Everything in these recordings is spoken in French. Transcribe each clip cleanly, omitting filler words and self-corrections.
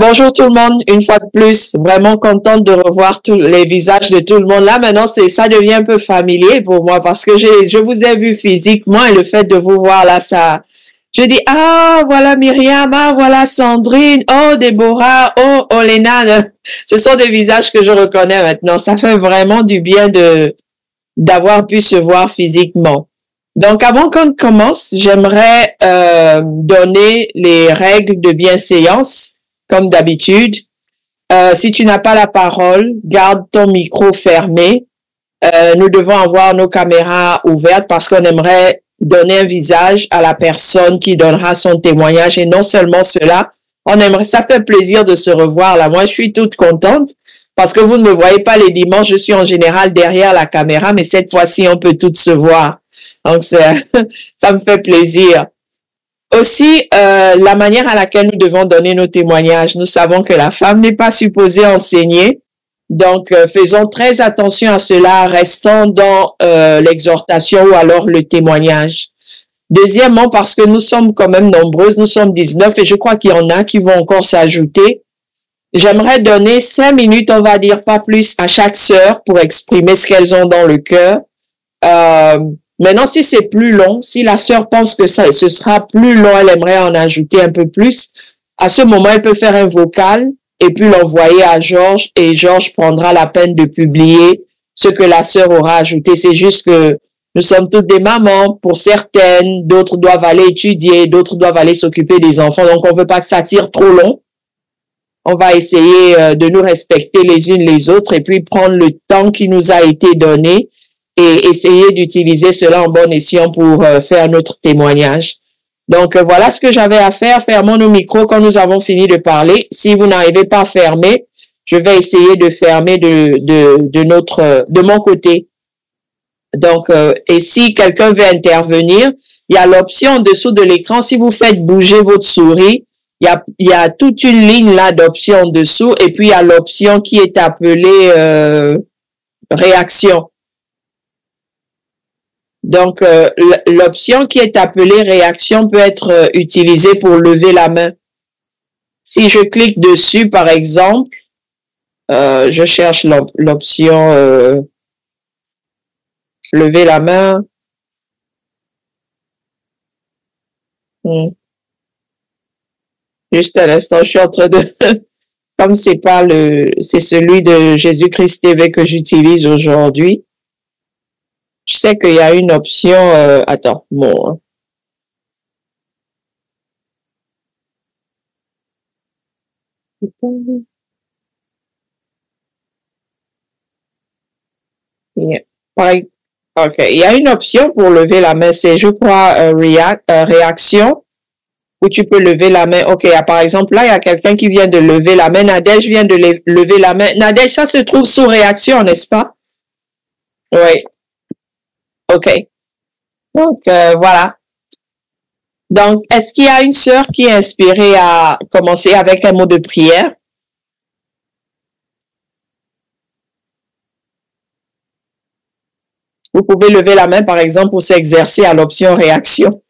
Bonjour tout le monde, une fois de plus, vraiment contente de revoir tous les visages de tout le monde. Là maintenant, ça devient un peu familier pour moi parce que je vous ai vu physiquement et le fait de vous voir là, ça... Je dis, ah, voilà Myriam, ah, voilà Sandrine, oh, Déborah, oh, Oléna. Ce sont des visages que je reconnais maintenant. Ça fait vraiment du bien d'avoir pu se voir physiquement. Donc, avant qu'on commence, j'aimerais donner les règles de bienséance. Comme d'habitude, si tu n'as pas la parole, garde ton micro fermé. Nous devons avoir nos caméras ouvertes parce qu'on aimerait donner un visage à la personne qui donnera son témoignage. Et non seulement cela, on aimerait, ça fait plaisir de se revoir là. Moi, je suis toute contente parce que vous ne me voyez pas les dimanches. Je suis en général derrière la caméra, mais cette fois-ci, on peut toutes se voir. Donc, ça me fait plaisir. Aussi, la manière à laquelle nous devons donner nos témoignages. Nous savons que la femme n'est pas supposée enseigner. Donc, faisons très attention à cela, restons dans l'exhortation ou alors le témoignage. Deuxièmement, parce que nous sommes quand même nombreuses, nous sommes 19 et je crois qu'il y en a qui vont encore s'ajouter. J'aimerais donner 5 minutes, on va dire pas plus, à chaque sœur pour exprimer ce qu'elles ont dans le cœur. Maintenant, si c'est plus long, si la sœur pense que ce sera plus long, elle aimerait en ajouter un peu plus, à ce moment, elle peut faire un vocal et puis l'envoyer à Georges et Georges prendra la peine de publier ce que la sœur aura ajouté. C'est juste que nous sommes toutes des mamans pour certaines, d'autres doivent aller étudier, d'autres doivent aller s'occuper des enfants, donc on ne veut pas que ça tire trop long. On va essayer de nous respecter les unes les autres et puis prendre le temps qui nous a été donné et essayer d'utiliser cela en bon escient pour faire notre témoignage. Donc, voilà ce que j'avais à faire. Fermons nos micros quand nous avons fini de parler. Si vous n'arrivez pas à fermer, je vais essayer de fermer de mon côté. Donc, et si quelqu'un veut intervenir, il y a l'option en dessous de l'écran. Si vous faites bouger votre souris, il y a toute une ligne là d'options en dessous et puis il y a l'option qui est appelée réaction. Donc, l'option qui est appelée réaction peut être utilisée pour lever la main. Si je clique dessus, par exemple, je cherche l'option lever la main. Juste à l'instant, je suis en train de... Comme c'est pas c'est celui de Jésus-Christ TV que j'utilise aujourd'hui. Je sais qu'il y a une option... attends, bon. OK. Il y a une option pour lever la main. C'est, je crois, réaction, où tu peux lever la main. OK, par exemple, là, il y a quelqu'un qui vient de lever la main. Nadège vient de lever la main. Nadège, ça se trouve sous réaction, n'est-ce pas? Oui. OK. Donc, voilà. Donc, est-ce qu'il y a une sœur qui est inspirée à commencer avec un mot de prière? Vous pouvez lever la main, par exemple, pour s'exercer à l'option réaction.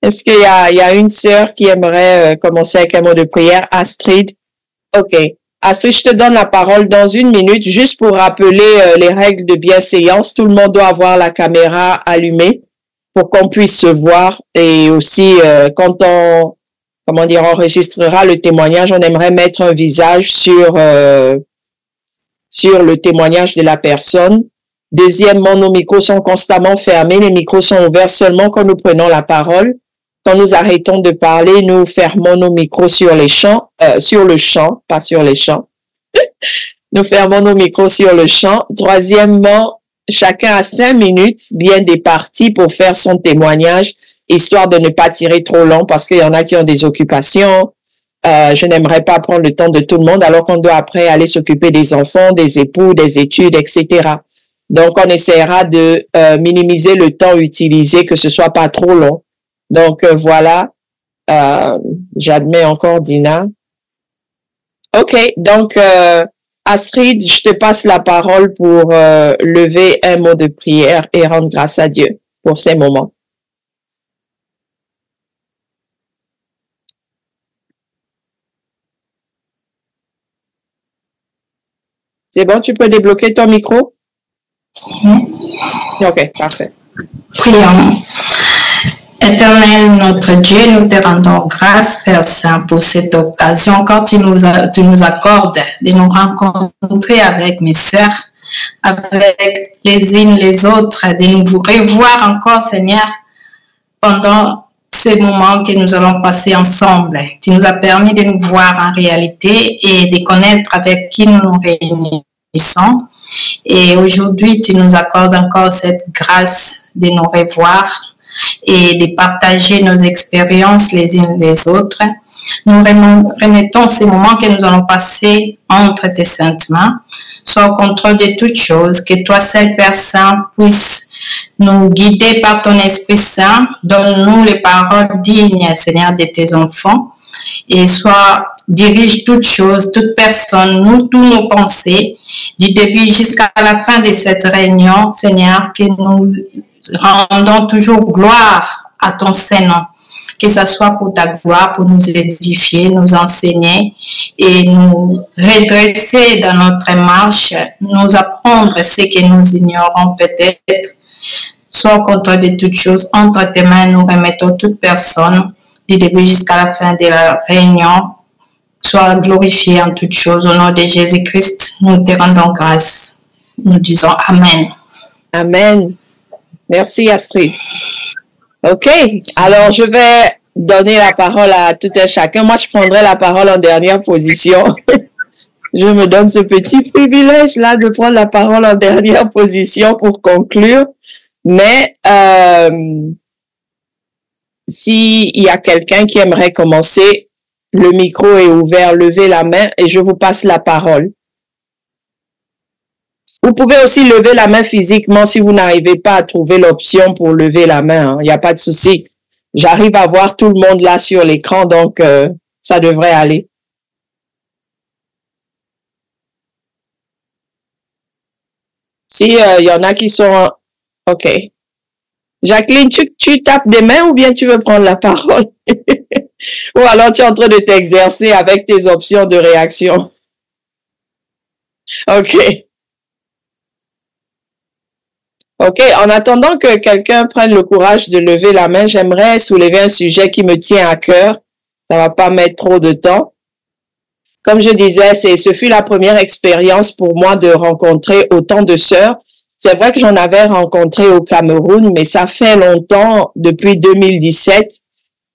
Est-ce qu'il y a une sœur qui aimerait commencer avec un mot de prière? Astrid? OK. Astrid, je te donne la parole dans 1 minute, juste pour rappeler les règles de bienséance. Tout le monde doit avoir la caméra allumée pour qu'on puisse se voir. Et aussi, quand on enregistrera le témoignage, on aimerait mettre un visage sur le témoignage de la personne. Deuxièmement, nos micros sont constamment fermés. Les micros sont ouverts seulement quand nous prenons la parole. Quand nous arrêtons de parler, nous fermons nos micros sur le champ, pas sur les champs. Nous fermons nos micros sur le champ. Troisièmement, chacun a 5 minutes bien départies pour faire son témoignage, histoire de ne pas tirer trop long parce qu'il y en a qui ont des occupations. Je n'aimerais pas prendre le temps de tout le monde alors qu'on doit après aller s'occuper des enfants, des époux, des études, etc. Donc, on essaiera de minimiser le temps utilisé, que ce soit pas trop long. Donc, voilà, j'admets encore Dina. OK, donc, Astrid, je te passe la parole pour lever un mot de prière et rendre grâce à Dieu pour ces moments. C'est bon, tu peux débloquer ton micro? Ok, parfait. Prions. Éternel, notre Dieu, nous te rendons grâce, Père Saint, pour cette occasion, quand tu nous accordes de nous rencontrer avec mes sœurs, avec les unes les autres, de nous revoir encore, Seigneur, pendant ces moments que nous allons passer ensemble. Tu nous as permis de nous voir en réalité et de connaître avec qui nous nous réunissons. Et aujourd'hui, tu nous accordes encore cette grâce de nous revoir et de partager nos expériences les unes les autres. Nous remettons ces moments que nous allons passer entre tes saintes mains. Sois au contrôle de toutes choses, que toi seul, Père Saint, puisse nous guider par ton Esprit Saint. Donne-nous les paroles dignes, Seigneur, de tes enfants. Et sois, dirige toutes choses, toutes personnes, nous, tous nos pensées, du début jusqu'à la fin de cette réunion, Seigneur, que nous rendons toujours gloire à ton Saint-Nom, que ce soit pour ta gloire, pour nous édifier, nous enseigner et nous redresser dans notre marche, nous apprendre ce que nous ignorons peut-être. Sois au contrôle de toutes choses, entre tes mains, nous remettons toute personne, du début jusqu'à la fin de la réunion. Sois glorifié en toutes choses, au nom de Jésus-Christ, nous te rendons grâce. Nous disons Amen. Amen. Merci Astrid. OK, alors je vais donner la parole à tout un chacun. Moi, je prendrai la parole en dernière position. Je me donne ce petit privilège-là de prendre la parole en dernière position pour conclure. Mais s'il y a quelqu'un qui aimerait commencer, le micro est ouvert, levez la main et je vous passe la parole. Vous pouvez aussi lever la main physiquement si vous n'arrivez pas à trouver l'option pour lever la main. Il n'y a pas de souci. J'arrive à voir tout le monde là sur l'écran, donc ça devrait aller. Si il y en a qui sont... OK. Jacqueline, tu tapes des mains ou bien tu veux prendre la parole? Ou alors tu es en train de t'exercer avec tes options de réaction? OK. OK, en attendant que quelqu'un prenne le courage de lever la main, j'aimerais soulever un sujet qui me tient à cœur. Ça va pas mettre trop de temps. Comme je disais, ce fut la première expérience pour moi de rencontrer autant de sœurs. C'est vrai que j'en avais rencontré au Cameroun, mais ça fait longtemps, depuis 2017.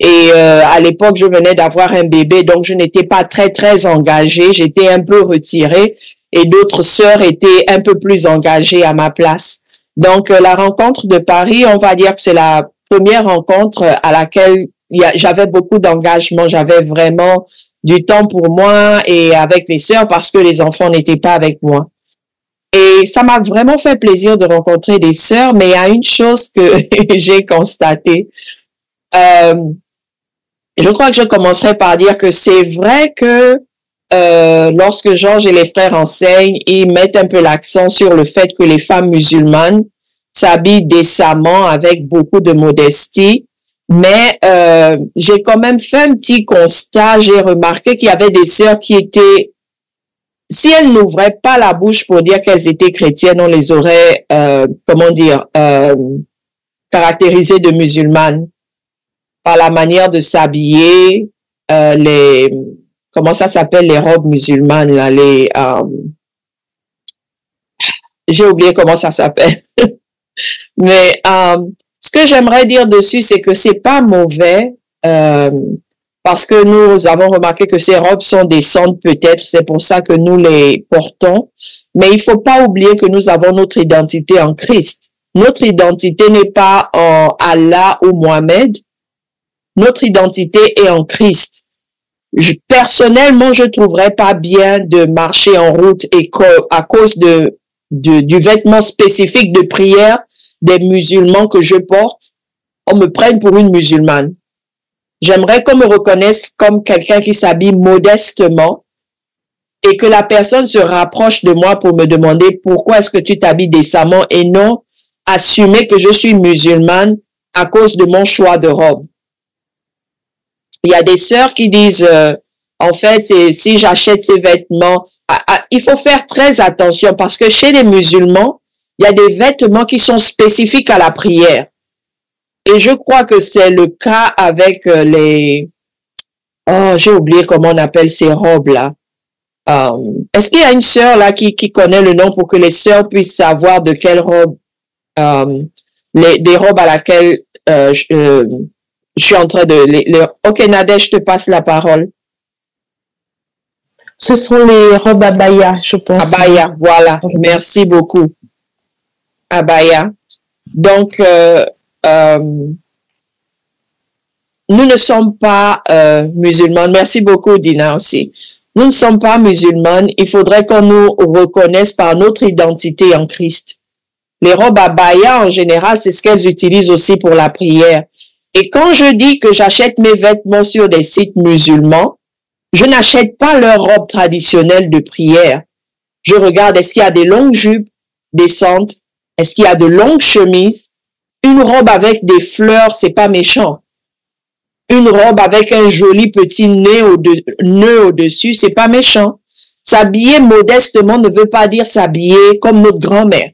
Et à l'époque, je venais d'avoir un bébé, donc je n'étais pas très engagée. J'étais un peu retirée et d'autres sœurs étaient un peu plus engagées à ma place. Donc, la rencontre de Paris, on va dire que c'est la première rencontre à laquelle j'avais beaucoup d'engagement. J'avais vraiment du temps pour moi et avec les sœurs parce que les enfants n'étaient pas avec moi. Et ça m'a vraiment fait plaisir de rencontrer des sœurs, mais il y a une chose que j'ai constatée. Je crois que je commencerai par dire que c'est vrai que lorsque Georges et les frères enseignent, ils mettent un peu l'accent sur le fait que les femmes musulmanes s'habillent décemment avec beaucoup de modestie. Mais j'ai quand même fait un petit constat, j'ai remarqué qu'il y avait des sœurs qui étaient, si elles n'ouvraient pas la bouche pour dire qu'elles étaient chrétiennes, on les aurait, caractérisées de musulmanes par la manière de s'habiller, comment ça s'appelle les robes musulmanes, là, j'ai oublié comment ça s'appelle. Mais ce que j'aimerais dire dessus, c'est que c'est pas mauvais, parce que nous avons remarqué que ces robes sont décentes peut-être, c'est pour ça que nous les portons. Mais il faut pas oublier que nous avons notre identité en Christ. Notre identité n'est pas en Allah ou Mohamed. Notre identité est en Christ. Personnellement, je trouverais pas bien de marcher en route et à cause du vêtement spécifique de prière des musulmans que je porte, on me prenne pour une musulmane. J'aimerais qu'on me reconnaisse comme quelqu'un qui s'habille modestement et que la personne se rapproche de moi pour me demander pourquoi est-ce que tu t'habilles décemment et non assumer que je suis musulmane à cause de mon choix de robe. Il y a des sœurs qui disent En fait, si j'achète ces vêtements, il faut faire très attention parce que chez les musulmans, il y a des vêtements qui sont spécifiques à la prière. Et je crois que c'est le cas avec les... Oh, j'ai oublié comment on appelle ces robes-là. Est-ce qu'il y a une sœur là qui connaît le nom pour que les sœurs puissent savoir de quelle robe, des robes à laquelle je suis en train de... Ok, Nadège, je te passe la parole. Ce sont les robes Abaya, je pense. Abaya, voilà. Okay. Merci beaucoup. Abaya. Donc, nous ne sommes pas musulmanes. Merci beaucoup, Dina, aussi. Nous ne sommes pas musulmanes. Il faudrait qu'on nous reconnaisse par notre identité en Christ. Les robes Abaya, en général, c'est ce qu'elles utilisent aussi pour la prière. Et quand je dis que j'achète mes vêtements sur des sites musulmans, je n'achète pas leur robe traditionnelle de prière. Je regarde, est-ce qu'il y a des longues jupes décentes? Est-ce qu'il y a de longues chemises? Une robe avec des fleurs, c'est pas méchant. Une robe avec un joli petit nœud au-dessus, c'est pas méchant. S'habiller modestement ne veut pas dire s'habiller comme notre grand-mère,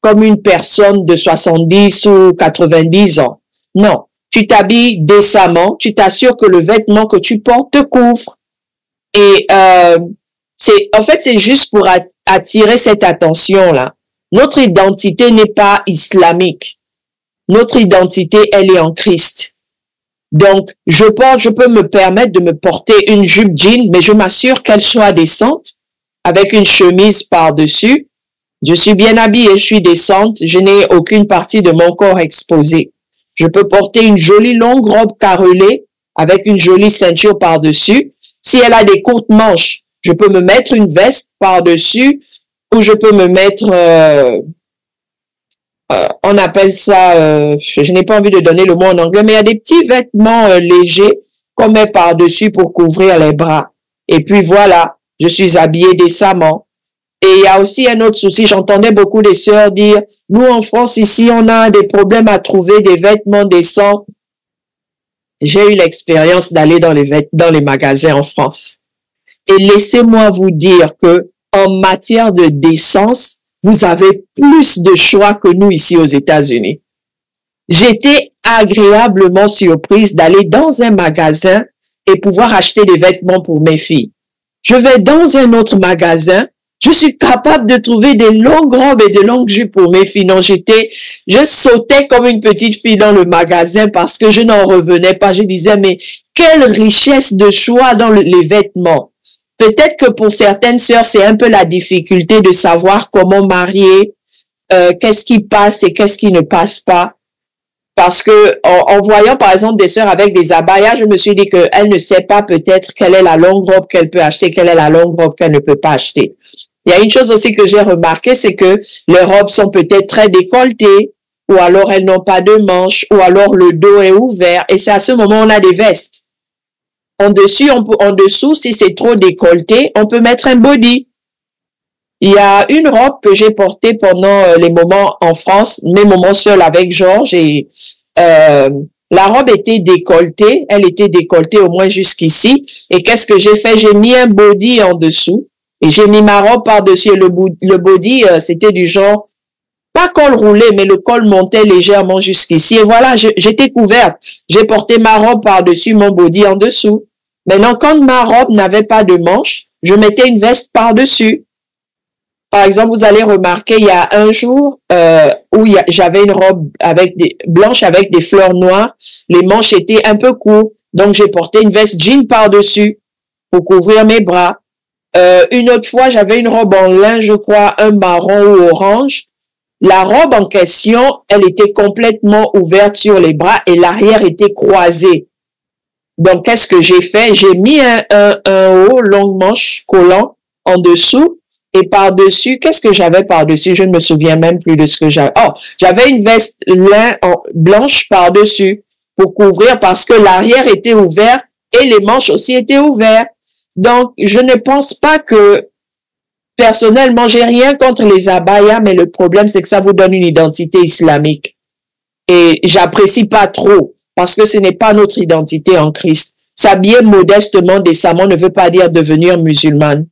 comme une personne de 70 ou 90 ans. Non, tu t'habilles décemment, tu t'assures que le vêtement que tu portes te couvre. Et en fait, c'est juste pour attirer cette attention-là. Notre identité n'est pas islamique. Notre identité, elle est en Christ. Donc, je peux me permettre de me porter une jupe jean, mais je m'assure qu'elle soit décente, avec une chemise par-dessus. Je suis bien habillée, je suis décente, je n'ai aucune partie de mon corps exposée. Je peux porter une jolie longue robe carrelée, avec une jolie ceinture par-dessus. Si elle a des courtes manches, je peux me mettre une veste par-dessus, ou je peux me mettre... on appelle ça, je n'ai pas envie de donner le mot en anglais, mais il y a des petits vêtements légers qu'on met par-dessus pour couvrir les bras. Et puis voilà, je suis habillée décemment. Et il y a aussi un autre souci, j'entendais beaucoup des sœurs dire, nous en France ici, on a des problèmes à trouver des vêtements décents. J'ai eu l'expérience d'aller dans les magasins en France. Et laissez-moi vous dire que en matière de décence, vous avez plus de choix que nous ici aux États-Unis. J'étais agréablement surprise d'aller dans un magasin et pouvoir acheter des vêtements pour mes filles. Je vais dans un autre magasin, je suis capable de trouver des longues robes et de longues jupes pour mes filles. Non, je sautais comme une petite fille dans le magasin parce que je n'en revenais pas. Je disais, mais quelle richesse de choix dans les vêtements. Peut-être que pour certaines sœurs, c'est un peu la difficulté de savoir comment marier, qu'est-ce qui passe et qu'est-ce qui ne passe pas. Parce que en voyant par exemple des sœurs avec des abayas, je me suis dit qu'elle ne sait pas peut-être quelle est la longue robe qu'elle peut acheter, quelle est la longue robe qu'elle ne peut pas acheter. Il y a une chose aussi que j'ai remarqué, c'est que les robes sont peut-être très décolletées, ou alors elles n'ont pas de manches, ou alors le dos est ouvert, et c'est à ce moment on a des vestes. En dessous, si c'est trop décolleté, on peut mettre un body. Il y a une robe que j'ai portée pendant les moments en France, mes moments seuls avec Georges, et la robe était décolletée, elle était décolletée au moins jusqu'ici, et qu'est-ce que j'ai fait? J'ai mis un body en dessous, et j'ai mis ma robe par-dessus, et le body, c'était du genre, pas col roulé, mais le col montait légèrement jusqu'ici. Et voilà, j'étais couverte. J'ai porté ma robe par-dessus, mon body en dessous. Maintenant, quand ma robe n'avait pas de manches, je mettais une veste par-dessus. Par exemple, vous allez remarquer, il y a un jour où j'avais une robe blanche avec des fleurs noires. Les manches étaient un peu courtes. Donc, j'ai porté une veste jean par-dessus pour couvrir mes bras. Une autre fois, j'avais une robe en lin, je crois, un marron ou orange. La robe en question, elle était complètement ouverte sur les bras et l'arrière était croisé. Donc, qu'est-ce que j'ai fait? J'ai mis un haut, longue manche, collant en dessous et par-dessus. Qu'est-ce que j'avais par-dessus? Je ne me souviens même plus de ce que j'avais. Oh, j'avais une veste lin blanche par-dessus pour couvrir parce que l'arrière était ouvert et les manches aussi étaient ouvertes. Donc, je ne pense pas que... Personnellement, j'ai rien contre les abayas, mais le problème, c'est que ça vous donne une identité islamique. Et j'apprécie pas trop, parce que ce n'est pas notre identité en Christ. S'habiller modestement, décemment, ne veut pas dire devenir musulmane.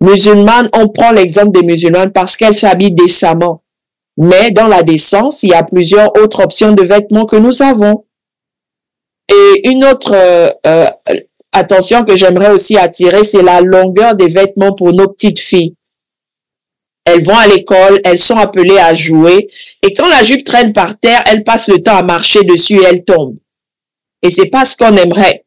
Musulmane, on prend l'exemple des musulmanes parce qu'elles s'habillent décemment. Mais dans la décence, il y a plusieurs autres options de vêtements que nous avons. Et une autre attention que j'aimerais aussi attirer, c'est la longueur des vêtements pour nos petites filles. Elles vont à l'école, elles sont appelées à jouer. Et quand la jupe traîne par terre, elles passent le temps à marcher dessus et elles tombent. Et c'est pas ce qu'on aimerait.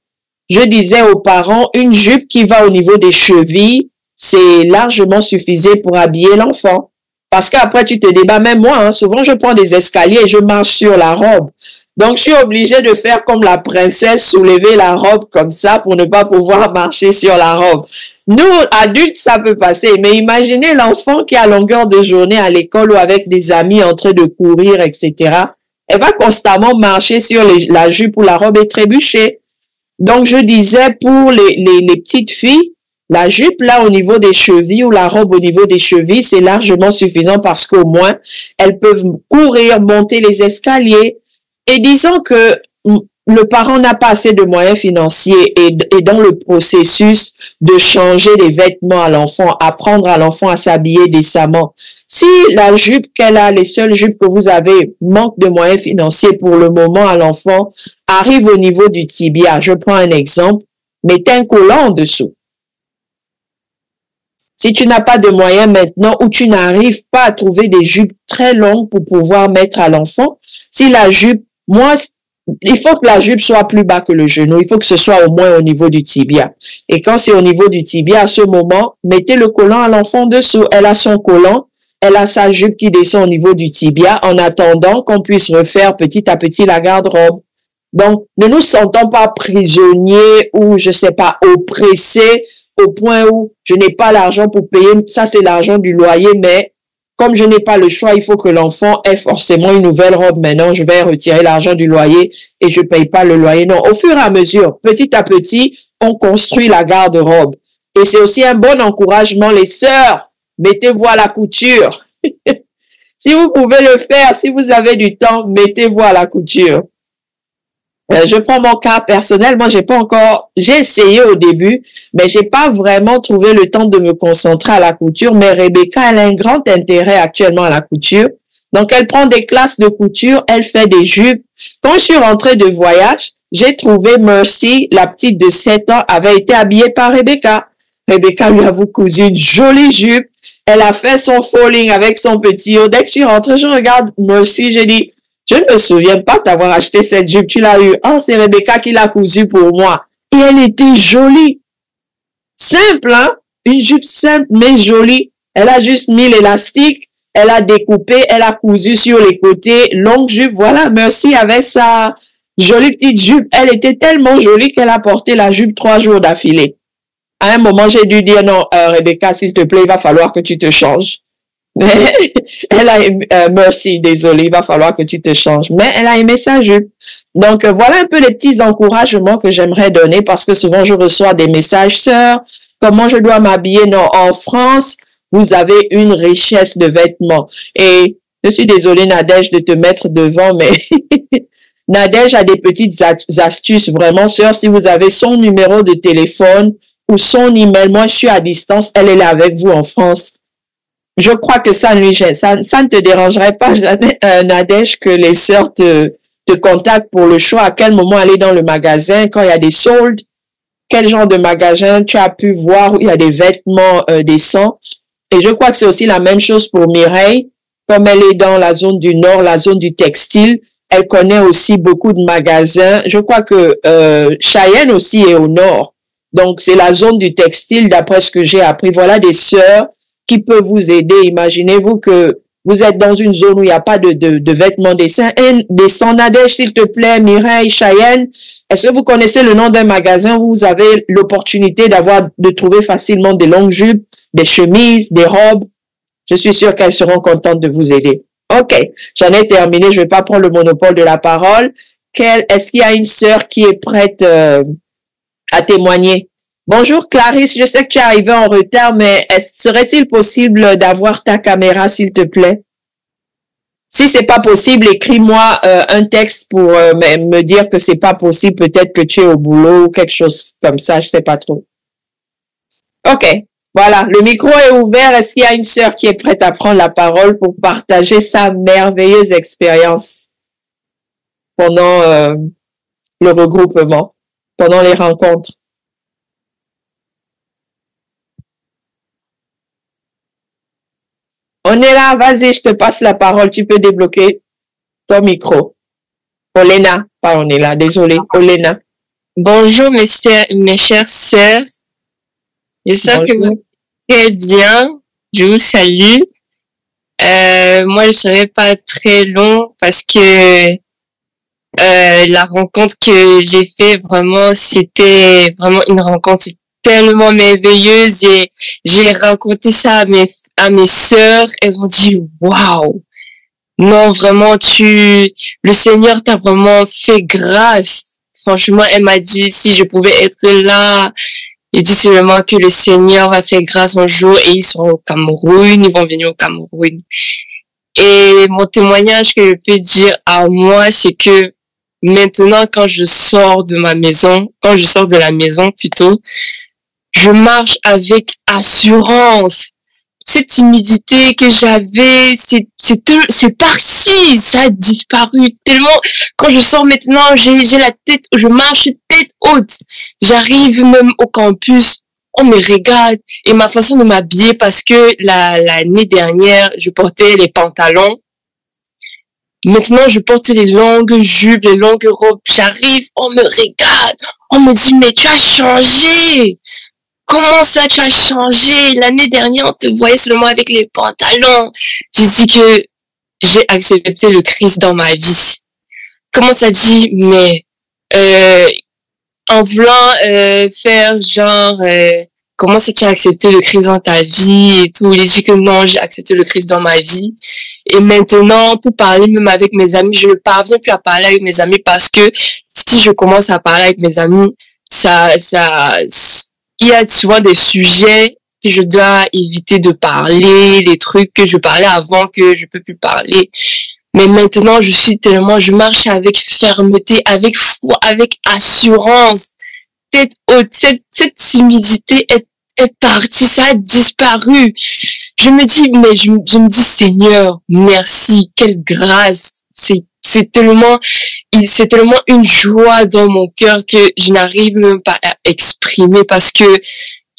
Je disais aux parents, une jupe qui va au niveau des chevilles, c'est largement suffisant pour habiller l'enfant. Parce qu'après, tu te débats, même moi, hein, souvent je prends des escaliers et je marche sur la robe. Donc, je suis obligée de faire comme la princesse, soulever la robe comme ça pour ne pas pouvoir marcher sur la robe. Nous, adultes, ça peut passer, mais imaginez l'enfant qui, à longueur de journée à l'école ou avec des amis en train de courir, etc., elle va constamment marcher sur la jupe ou la robe et trébucher. Donc, je disais, pour les petites filles, la jupe, là, au niveau des chevilles ou la robe au niveau des chevilles, c'est largement suffisant parce qu'au moins, elles peuvent courir, monter les escaliers. Et disons que le parent n'a pas assez de moyens financiers et dans le processus de changer les vêtements à l'enfant, apprendre à l'enfant à s'habiller décemment. Si la jupe qu'elle a, les seules jupes que vous avez, manque de moyens financiers pour le moment à l'enfant, arrive au niveau du tibia. Je prends un exemple, mettez un collant en dessous. Si tu n'as pas de moyens maintenant ou tu n'arrives pas à trouver des jupes très longues pour pouvoir mettre à l'enfant, si la jupe, moi, il faut que la jupe soit plus bas que le genou, il faut que ce soit au moins au niveau du tibia. Et quand c'est au niveau du tibia, à ce moment, mettez le collant à l'enfant dessous. Elle a son collant, elle a sa jupe qui descend au niveau du tibia en attendant qu'on puisse refaire petit à petit la garde-robe. Donc, ne nous sentons pas prisonniers ou, je sais pas, oppressés, au point où je n'ai pas l'argent pour payer, ça c'est l'argent du loyer, mais comme je n'ai pas le choix, il faut que l'enfant ait forcément une nouvelle robe. Maintenant, je vais retirer l'argent du loyer et je ne paye pas le loyer. Non, au fur et à mesure, petit à petit, on construit la garde-robe. Et c'est aussi un bon encouragement, les sœurs, mettez-vous à la couture. Si vous pouvez le faire, si vous avez du temps, mettez-vous à la couture. Je prends mon cas personnel. Moi, j'ai essayé au début, mais j'ai pas vraiment trouvé le temps de me concentrer à la couture. Mais Rebecca, elle a un grand intérêt actuellement à la couture. Donc, elle prend des classes de couture, elle fait des jupes. Quand je suis rentrée de voyage, j'ai trouvé Mercy, la petite de 7 ans, avait été habillée par Rebecca. Rebecca lui a cousu une jolie jupe. Elle a fait son falling avec son petit haut. Dès que je suis rentrée, je regarde Mercy, je dis, je ne me souviens pas t'avoir acheté cette jupe, tu l'as eue. Oh, c'est Rebecca qui l'a cousue pour moi. Et elle était jolie. Simple, hein? Une jupe simple, mais jolie. Elle a juste mis l'élastique, elle a découpé, elle a cousu sur les côtés, longue jupe. Voilà, Mercy avait sa jolie petite jupe. Elle était tellement jolie qu'elle a porté la jupe 3 jours d'affilée. À un moment, j'ai dû dire, non, Rebecca, s'il te plaît, il va falloir que tu te changes. Elle a aimé, Mercy, désolée, il va falloir que tu te changes. Mais elle a aimé sa jupe. Donc, voilà un peu les petits encouragements que j'aimerais donner parce que souvent, je reçois des messages, sœurs, comment je dois m'habiller? Non, en France, vous avez une richesse de vêtements. Et je suis désolée, Nadège, de te mettre devant, mais Nadège a des petites astuces, vraiment, sœur, si vous avez son numéro de téléphone ou son email, moi, je suis à distance, elle est là avec vous en France. Je crois que ça ne te dérangerait pas, Nadège, que les sœurs te contactent pour le choix, à quel moment aller dans le magasin, quand il y a des soldes, quel genre de magasin tu as pu voir où il y a des vêtements décents. Et je crois que c'est aussi la même chose pour Mireille, comme elle est dans la zone du Nord, la zone du textile, elle connaît aussi beaucoup de magasins. Je crois que Chayenne aussi est au Nord, donc c'est la zone du textile d'après ce que j'ai appris. Voilà des sœurs qui peut vous aider. Imaginez-vous que vous êtes dans une zone où il n'y a pas de vêtements décents. Nadège, s'il te plaît, Mireille, Chayenne, est-ce que vous connaissez le nom d'un magasin où vous avez l'opportunité de trouver facilement des longues jupes, des chemises, des robes? Je suis sûre qu'elles seront contentes de vous aider. OK, j'en ai terminé. Je ne vais pas prendre le monopole de la parole. Est-ce qu'il y a une sœur qui est prête à témoigner? Bonjour Clarisse, je sais que tu es arrivée en retard, mais serait-il possible d'avoir ta caméra, s'il te plaît? Si c'est pas possible, écris-moi un texte pour me dire que c'est pas possible. Peut-être que tu es au boulot ou quelque chose comme ça. Je sais pas trop. OK. Voilà. Le micro est ouvert. Est-ce qu'il y a une sœur qui est prête à prendre la parole pour partager sa merveilleuse expérience pendant le regroupement, pendant les rencontres? On est là, vas-y, je te passe la parole. Tu peux débloquer ton micro. Oléna, pas on est là, désolé, Oléna. Bonjour mes chères sœurs. J'espère que vous allez très bien. Je vous salue. Moi, je ne serai pas très long parce que la rencontre que j'ai faite, vraiment, c'était vraiment une rencontre tellement merveilleuse. J'ai raconté ça à mes sœurs. Elles ont dit waouh, non vraiment, le Seigneur t'a vraiment fait grâce. Franchement, elle m'a dit si je pouvais être là. Il dit seulement que le Seigneur va faire grâce un jour et ils sont au Cameroun, ils vont venir au Cameroun. Et mon témoignage que je peux dire à moi, c'est que maintenant quand je sors de ma maison, quand je sors de la maison plutôt, je marche avec assurance. Cette timidité que j'avais, c'est parti, ça a disparu tellement. Quand je sors maintenant, j'ai la tête, je marche tête haute. J'arrive même au campus, on me regarde et ma façon de m'habiller parce que l'année dernière, je portais les pantalons. Maintenant, je porte les longues jupes, les longues robes. J'arrive, on me regarde, on me dit mais tu as changé. Comment ça, tu as changé? L'année dernière, on te voyait seulement avec les pantalons. J'ai dit que j'ai accepté le Christ dans ma vie. Comment ça dit? Mais en voulant faire genre, comment ça, tu as accepté le Christ dans ta vie et tout. J'ai dit que non, j'ai accepté le Christ dans ma vie. Et maintenant, pour parler même avec mes amis, je ne parviens plus à parler avec mes amis parce que si je commence à parler avec mes amis, il y a souvent des sujets que je dois éviter de parler, des trucs que je parlais avant que je peux plus parler. Mais maintenant, je marche avec fermeté, avec foi, avec assurance. Tête haute, cette timidité est partie, ça a disparu. Je me dis, Seigneur, merci, quelle grâce. C'est tellement une joie dans mon cœur que je n'arrive même pas à exprimer parce que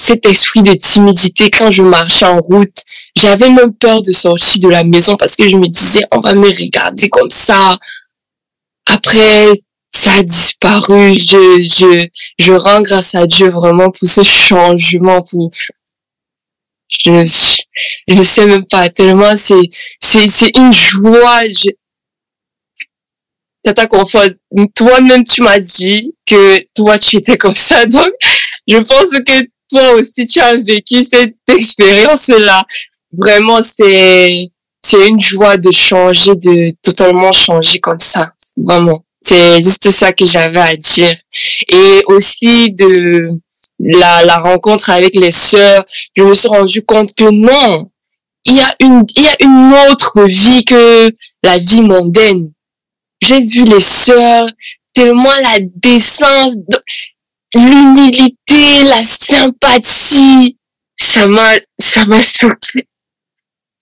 cet esprit de timidité, quand je marchais en route, j'avais même peur de sortir de la maison parce que je me disais, on va me regarder comme ça. Après, ça a disparu. Je rends grâce à Dieu vraiment pour ce changement, je ne sais même pas tellement, c'est une joie. Tata Conforte, toi-même, tu m'as dit que toi, tu étais comme ça. Donc, je pense que toi aussi, tu as vécu cette expérience-là. Vraiment, c'est une joie de changer, de totalement changer comme ça. Vraiment. C'est juste ça que j'avais à dire. Et aussi, de la rencontre avec les sœurs, je me suis rendu compte que non, il y a une autre vie que la vie mondaine. J'ai vu les sœurs, tellement la décence, l'humilité, la sympathie. Ça m'a choquée.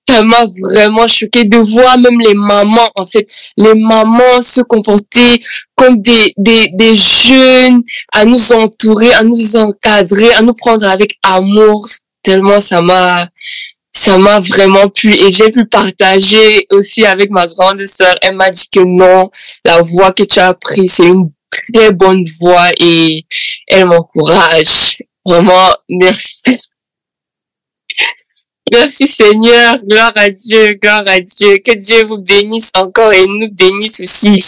Ça m'a vraiment choquée de voir même les mamans, en fait. Les mamans se comporter comme des jeunes, à nous entourer, à nous encadrer, à nous prendre avec amour. Tellement ça m'a vraiment plu et j'ai pu partager aussi avec ma grande sœur. Elle m'a dit que non, la voie que tu as prise, c'est une très bonne voie et elle m'encourage. Vraiment, merci. Merci Seigneur, gloire à Dieu, gloire à Dieu. Que Dieu vous bénisse encore et nous bénisse aussi.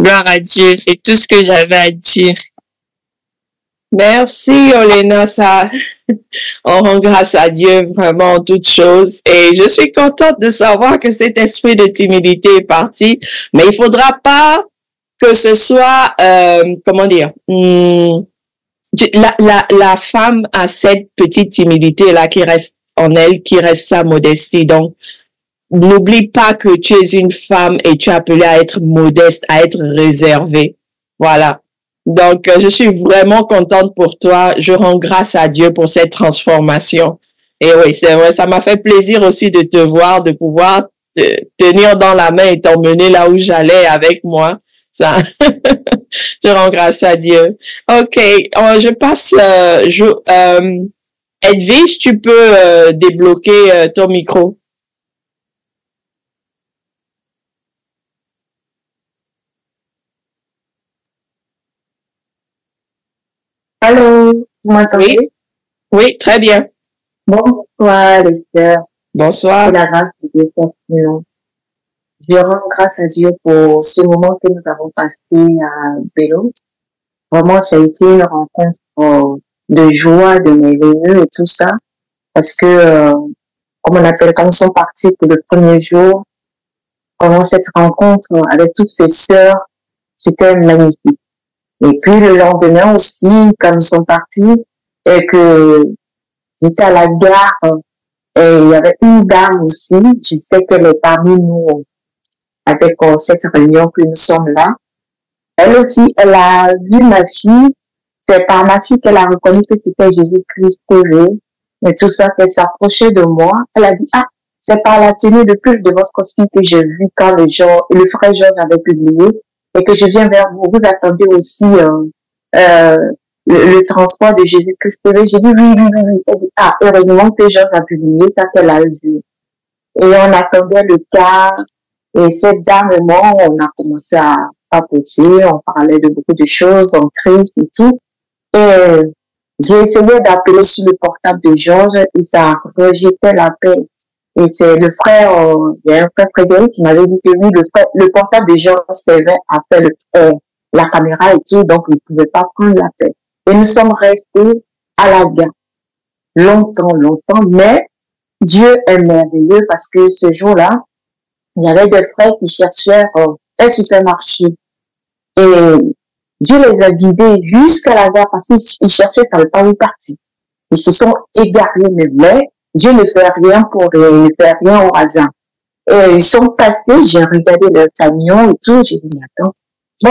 Gloire à Dieu, c'est tout ce que j'avais à dire. Merci Oléna, ça, on rend grâce à Dieu vraiment en toutes choses et je suis contente de savoir que cet esprit de timidité est parti, mais il faudra pas que ce soit, comment dire, la femme a cette petite timidité là qui reste en elle, qui reste sa modestie, donc n'oublie pas que tu es une femme et tu es appelée à être modeste, à être réservée. Voilà. Donc, je suis vraiment contente pour toi. Je rends grâce à Dieu pour cette transformation. Et oui, c'est vrai, ça m'a fait plaisir aussi de te voir, de pouvoir te tenir dans la main et t'emmener là où j'allais avec moi. Ça, je rends grâce à Dieu. OK, je passe... Edvige, tu peux débloquer ton micro. Allô, vous m'entendez? Oui. Oui, très bien. Bonsoir, les sœurs. Bonsoir. La grâce de Dieu soit sur nous. Je rends grâce à Dieu pour ce moment que nous avons passé à Bellot. Vraiment, ça a été une rencontre de joie, de merveilleux et tout ça. Parce que, quand nous sommes partis pour le premier jour, pendant cette rencontre avec toutes ces sœurs, c'était magnifique. Et puis, le lendemain aussi, quand nous sommes partis, et que j'étais à la gare, et il y avait une dame aussi, je sais qu'elle est parmi nous, avec cette réunion que nous sommes là. Elle aussi, elle a vu ma fille. C'est par ma fille qu'elle a reconnu que c'était Jésus-Christ TV. Mais tout ça, elle s'approchait de moi. Elle a dit, ah, c'est par la tenue de pull de votre fille que j'ai vu quand le frère Georges avait publié et que je viens vers vous. Vous attendez aussi le transport de Jésus-Christ TV. J'ai dit, oui. Elle dit, ah, heureusement que Georges a publié ça qu'elle a vu. Et on attendait le car. Et cette dame et moi, on a commencé à papoter. On parlait de beaucoup de choses, on triste et tout. Et j'ai essayé d'appeler sur le portable de Georges et ça rejetait l'appel. Et c'est le frère, il y a un frère Frédéric qui m'avait dit que oui, le portable de Georges servait à faire la caméra et tout, donc il ne pouvait pas prendre l'appel. Et nous sommes restés à la gare longtemps, mais Dieu est merveilleux parce que ce jour-là, il y avait des frères qui cherchaient un supermarché. Et Dieu les a guidés jusqu'à la gare parce qu'ils cherchaient, ça ne veut pas où partir. Ils se sont égarés, mais Dieu ne fait rien pour eux, ne fait rien au hasard. Et ils sont passés, j'ai regardé leur camion et tout, j'ai dit, attends. Bon,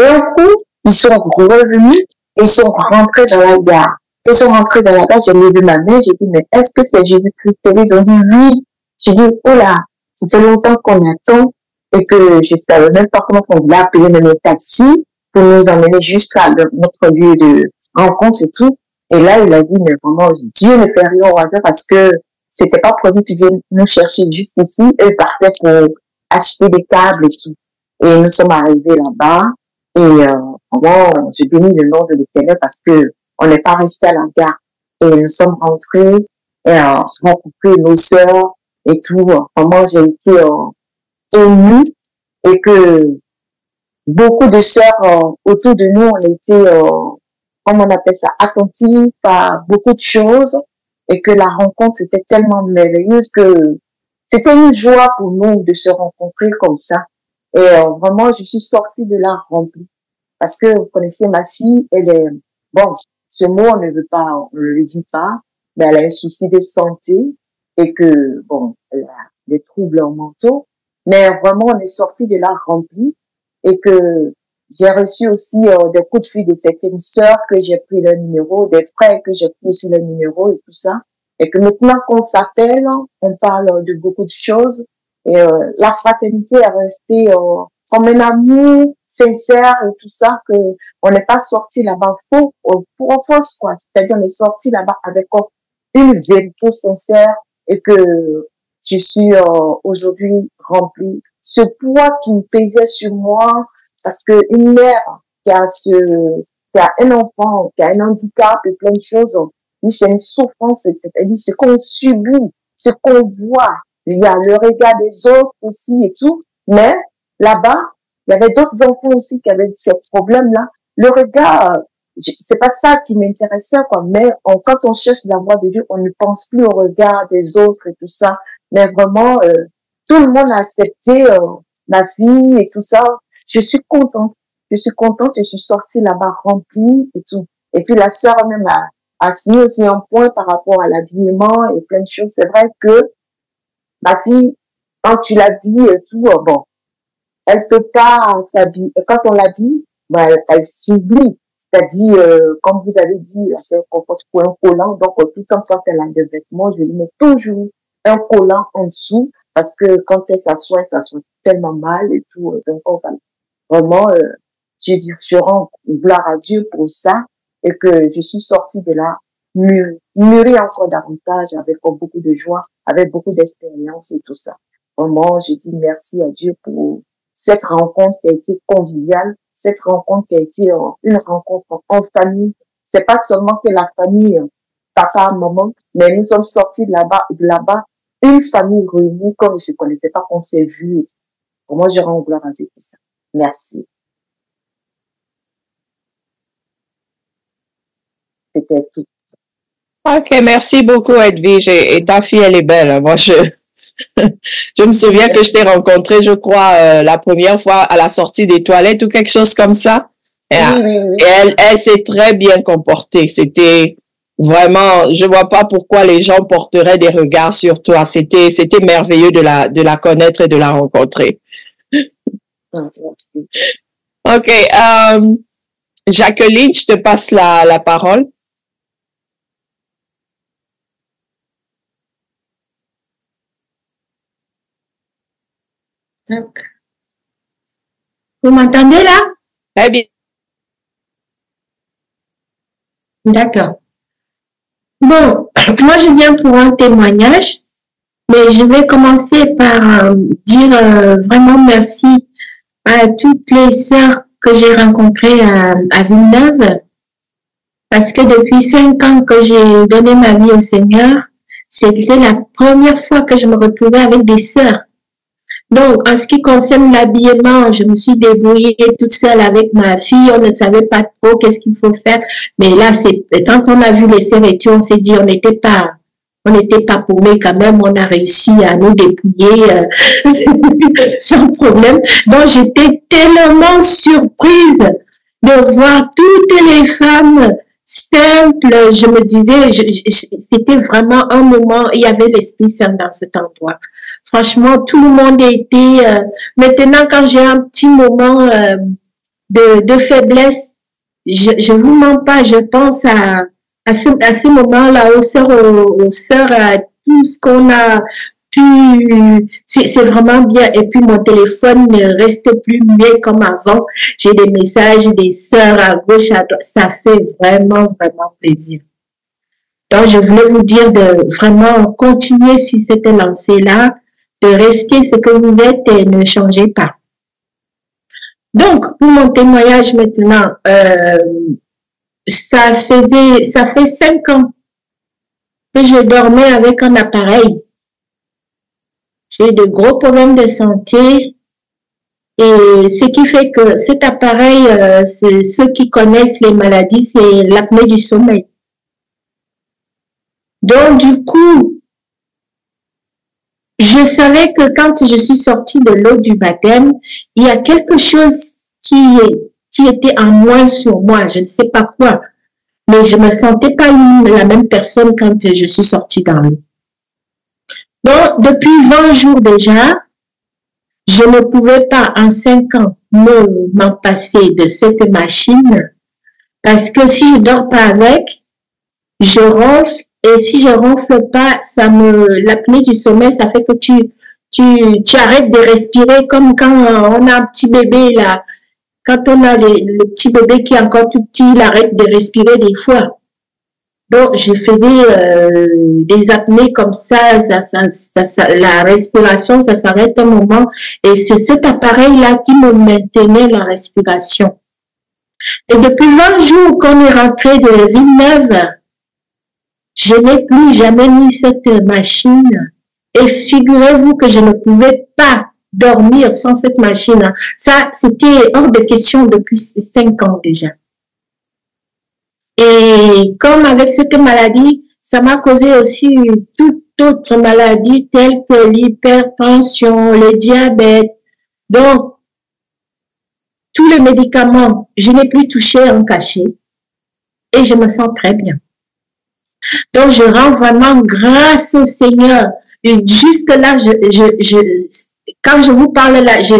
et un coup, ils sont revenus et ils sont rentrés dans la gare. Ils sont rentrés dans la gare, j'ai levé ma main, j'ai dit, mais est-ce que c'est Jésus-Christ? Ils ont dit, oui. J'ai dit, oh là, ça fait longtemps qu'on attend et que je ne savais même pas comment on l'a appelé même les taxis pour nous emmener jusqu'à notre lieu de rencontre et tout. Et là, il a dit, mais vraiment, Dieu ne fait rien au hasard parce que c'était pas prévu qu'ils viennent nous chercher jusqu'ici. Eux partaient pour acheter des câbles et tout. Et nous sommes arrivés là-bas. Et vraiment, je bénis le nom de l'Éternel parce que on n'est pas resté à la gare. Et nous sommes rentrés et rencontrés nos sœurs et tout. Vraiment, j'ai été émue et que beaucoup de sœurs autour de nous ont été, comment on appelle ça, attentives par beaucoup de choses et que la rencontre était tellement merveilleuse que c'était une joie pour nous de se rencontrer comme ça. Et vraiment, je suis sortie de là remplie parce que vous connaissez ma fille, elle est, bon, ce mot on ne veut pas, on ne le dit pas, mais elle a un souci de santé et que, bon, elle a des troubles mentaux, mais vraiment on est sortie de là remplie. Et que j'ai reçu aussi des coups de fil de certaines sœurs que j'ai pris leur numéro, des frères que j'ai pris aussi leur numéro et tout ça. Et que maintenant qu'on s'appelle, on parle de beaucoup de choses. Et la fraternité est restée comme un amour sincère et tout ça, que on n'est pas sorti là-bas pour offense, quoi. C'est-à-dire on est sorti là-bas avec une vérité sincère et que je suis aujourd'hui remplie. Ce poids qui me pesait sur moi, parce que une mère qui a un enfant, qui a un handicap et plein de choses, oui, c'est une souffrance, c'est-à-dire ce qu'on subit, ce qu'on voit. Il y a le regard des autres aussi et tout, mais là-bas, il y avait d'autres enfants aussi qui avaient ces problèmes-là. Le regard, c'est pas ça qui m'intéressait, quoi, mais quand on cherche la voie de Dieu, on ne pense plus au regard des autres et tout ça, mais vraiment, tout le monde a accepté ma fille et tout ça. Je suis contente, je suis sortie là-bas remplie et tout. Et puis la sœur même a signé aussi un point par rapport à l'habillement et plein de choses. C'est vrai que ma fille Quand tu l'habilles et tout, bon, elle peut pas s'habiller. Quand on l'habille, bah, elle s'oublie. C'est-à-dire, comme vous avez dit, elle se comporte pour un collant. Donc, tout en temps qu'elle a des vêtements, je lui mets toujours un collant en dessous parce que quand elle s'assoit tellement mal et tout. Donc, enfin, vraiment, je rends gloire à Dieu pour ça et que je suis sortie de là mûrie encore davantage avec beaucoup de joie, avec beaucoup d'expérience et tout ça. Vraiment, je dis merci à Dieu pour cette rencontre qui a été conviviale, cette rencontre qui a été une rencontre en famille. C'est pas seulement que la famille, papa, maman, mais nous sommes sortis de là-bas, une famille réunie comme je ne connaissais pas, qu'on s'est vu. Vraiment, je rends gloire à Dieu pour ça. Merci. C'était tout. Ok, merci beaucoup Edvige. Et ta fille, elle est belle. Moi, je me souviens que je t'ai rencontrée, je crois, la première fois à la sortie des toilettes ou quelque chose comme ça. Et, oui. Et elle s'est très bien comportée. C'était vraiment, je vois pas pourquoi les gens porteraient des regards sur toi. C'était merveilleux de la connaître et de la rencontrer. Ok, Jacqueline, je te passe la parole. Vous m'entendez là? Très bien. D'accord. Bon, moi je viens pour un témoignage, mais je vais commencer par dire vraiment merci à toutes les sœurs que j'ai rencontrées à Villeneuve, parce que depuis 5 ans que j'ai donné ma vie au Seigneur, c'était la première fois que je me retrouvais avec des sœurs. Donc, en ce qui concerne l'habillement, je me suis débrouillée toute seule avec ma fille. On ne savait pas trop qu'est-ce qu'il faut faire. Mais là, quand on a vu les sélections, on s'est dit, on n'était pas paumés quand même. On a réussi à nous débrouiller sans problème. Donc, j'étais tellement surprise de voir toutes les femmes simples. Je me disais, c'était vraiment un moment, il y avait l'Esprit Saint dans cet endroit. Franchement, tout le monde a été... maintenant, quand j'ai un petit moment de faiblesse, je vous mens pas, je pense à ce moment-là, aux sœurs, à tout ce qu'on a pu... C'est vraiment bien. Et puis, mon téléphone ne reste plus muet comme avant. J'ai des messages des sœurs à gauche, à droite. Ça fait vraiment, vraiment plaisir. Donc, je voulais vous dire de vraiment continuer sur cette lancée-là, de rester ce que vous êtes et ne changez pas. Donc, pour mon témoignage maintenant, ça fait 5 ans que je dormais avec un appareil. J'ai de gros problèmes de santé et ce qui fait que cet appareil, ceux qui connaissent les maladies, c'est l'apnée du sommeil. Donc, du coup, je savais que quand je suis sortie de l'eau du baptême, il y a quelque chose qui était en moins sur moi. Je ne sais pas quoi, mais je ne me sentais pas la même personne quand je suis sortie dans l'eau. Donc, depuis 20 jours déjà, je ne pouvais pas en 5 ans m'en passer de cette machine parce que si je ne dors pas avec, je ronfle. Et si je ronfle pas, l'apnée du sommeil, ça fait que tu arrêtes de respirer comme quand on a un petit bébé là. Quand on a le petit bébé qui est encore tout petit, il arrête de respirer des fois. Donc, je faisais des apnées comme ça, la respiration, ça s'arrête un moment. Et c'est cet appareil-là qui me maintenait la respiration. Et depuis 20 jours qu'on est rentré de Villeneuve, je n'ai plus jamais mis cette machine et figurez-vous que je ne pouvais pas dormir sans cette machine. Ça, c'était hors de question depuis 5 ans déjà. Et comme avec cette maladie, ça m'a causé aussi toute autre maladie telle que l'hypertension, le diabète. Donc, tous les médicaments, je n'ai plus touché en cachet et je me sens très bien. Donc, je rends vraiment grâce au Seigneur Et jusque-là, quand je vous parle là, je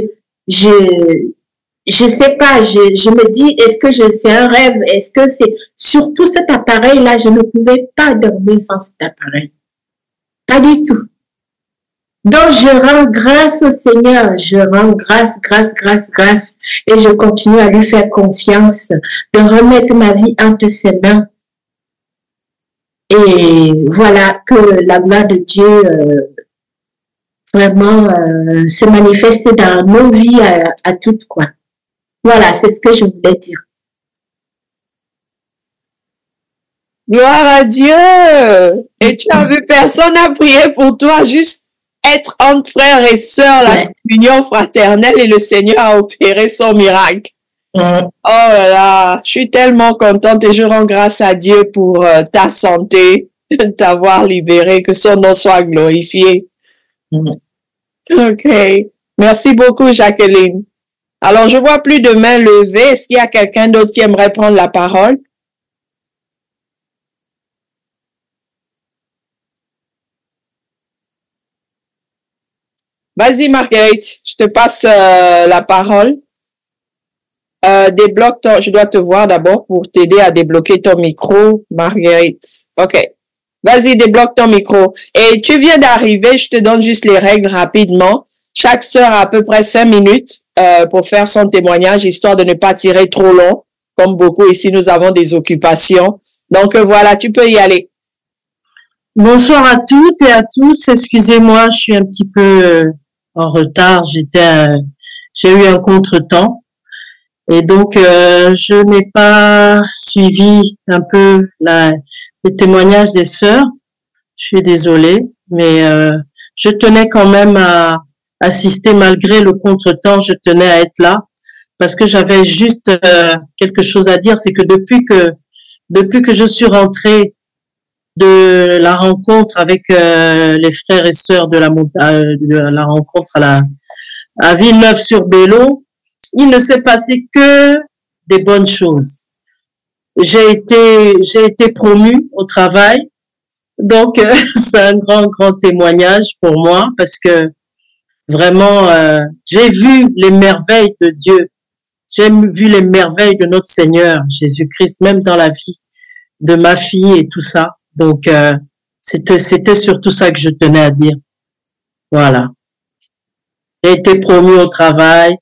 sais pas, je me dis, est-ce que c'est un rêve? Est-ce que c'est... Surtout cet appareil-là, je ne pouvais pas dormir sans cet appareil. Pas du tout. Donc, je rends grâce au Seigneur. Je rends grâce. Et je continue à lui faire confiance, de remettre ma vie entre ses mains. Et voilà, que la gloire de Dieu vraiment se manifeste dans nos vies à toutes, quoi. Voilà, c'est ce que je voulais dire. Gloire à Dieu! Et tu as vu personne à prier pour toi, juste être entre frères et sœurs, la communion fraternelle, et le Seigneur a opéré son miracle. Oh là là, je suis tellement contente et je rends grâce à Dieu pour ta santé, de t'avoir libérée, que son nom soit glorifié. Ok, merci beaucoup Jacqueline. Alors je vois plus de mains levées, est-ce qu'il y a quelqu'un d'autre qui aimerait prendre la parole? Vas-y Marguerite, je te passe la parole. Débloque ton, je dois te voir d'abord pour t'aider à débloquer ton micro, Marguerite. Ok, vas-y, débloque ton micro. Et tu viens d'arriver, je te donne juste les règles rapidement. Chaque sœur a à peu près 5 minutes pour faire son témoignage, histoire de ne pas tirer trop long, comme beaucoup ici nous avons des occupations. Donc voilà, tu peux y aller. Bonsoir à toutes et à tous. Excusez-moi, je suis un petit peu en retard. J'ai eu un contretemps. Et donc, je n'ai pas suivi un peu le témoignage des sœurs. Je suis désolée, mais je tenais quand même à assister malgré le contretemps. Je tenais à être là parce que j'avais juste quelque chose à dire. C'est que depuis que je suis rentrée de la rencontre avec les frères et sœurs de la rencontre à Villeneuve-sur-Bellot, il ne s'est passé que des bonnes choses. J'ai été promue au travail. Donc, c'est un grand témoignage pour moi parce que vraiment, j'ai vu les merveilles de Dieu. J'ai vu les merveilles de notre Seigneur, Jésus-Christ, même dans la vie de ma fille et tout ça. Donc, c'était surtout ça que je tenais à dire. Voilà. J'ai été promue au travail.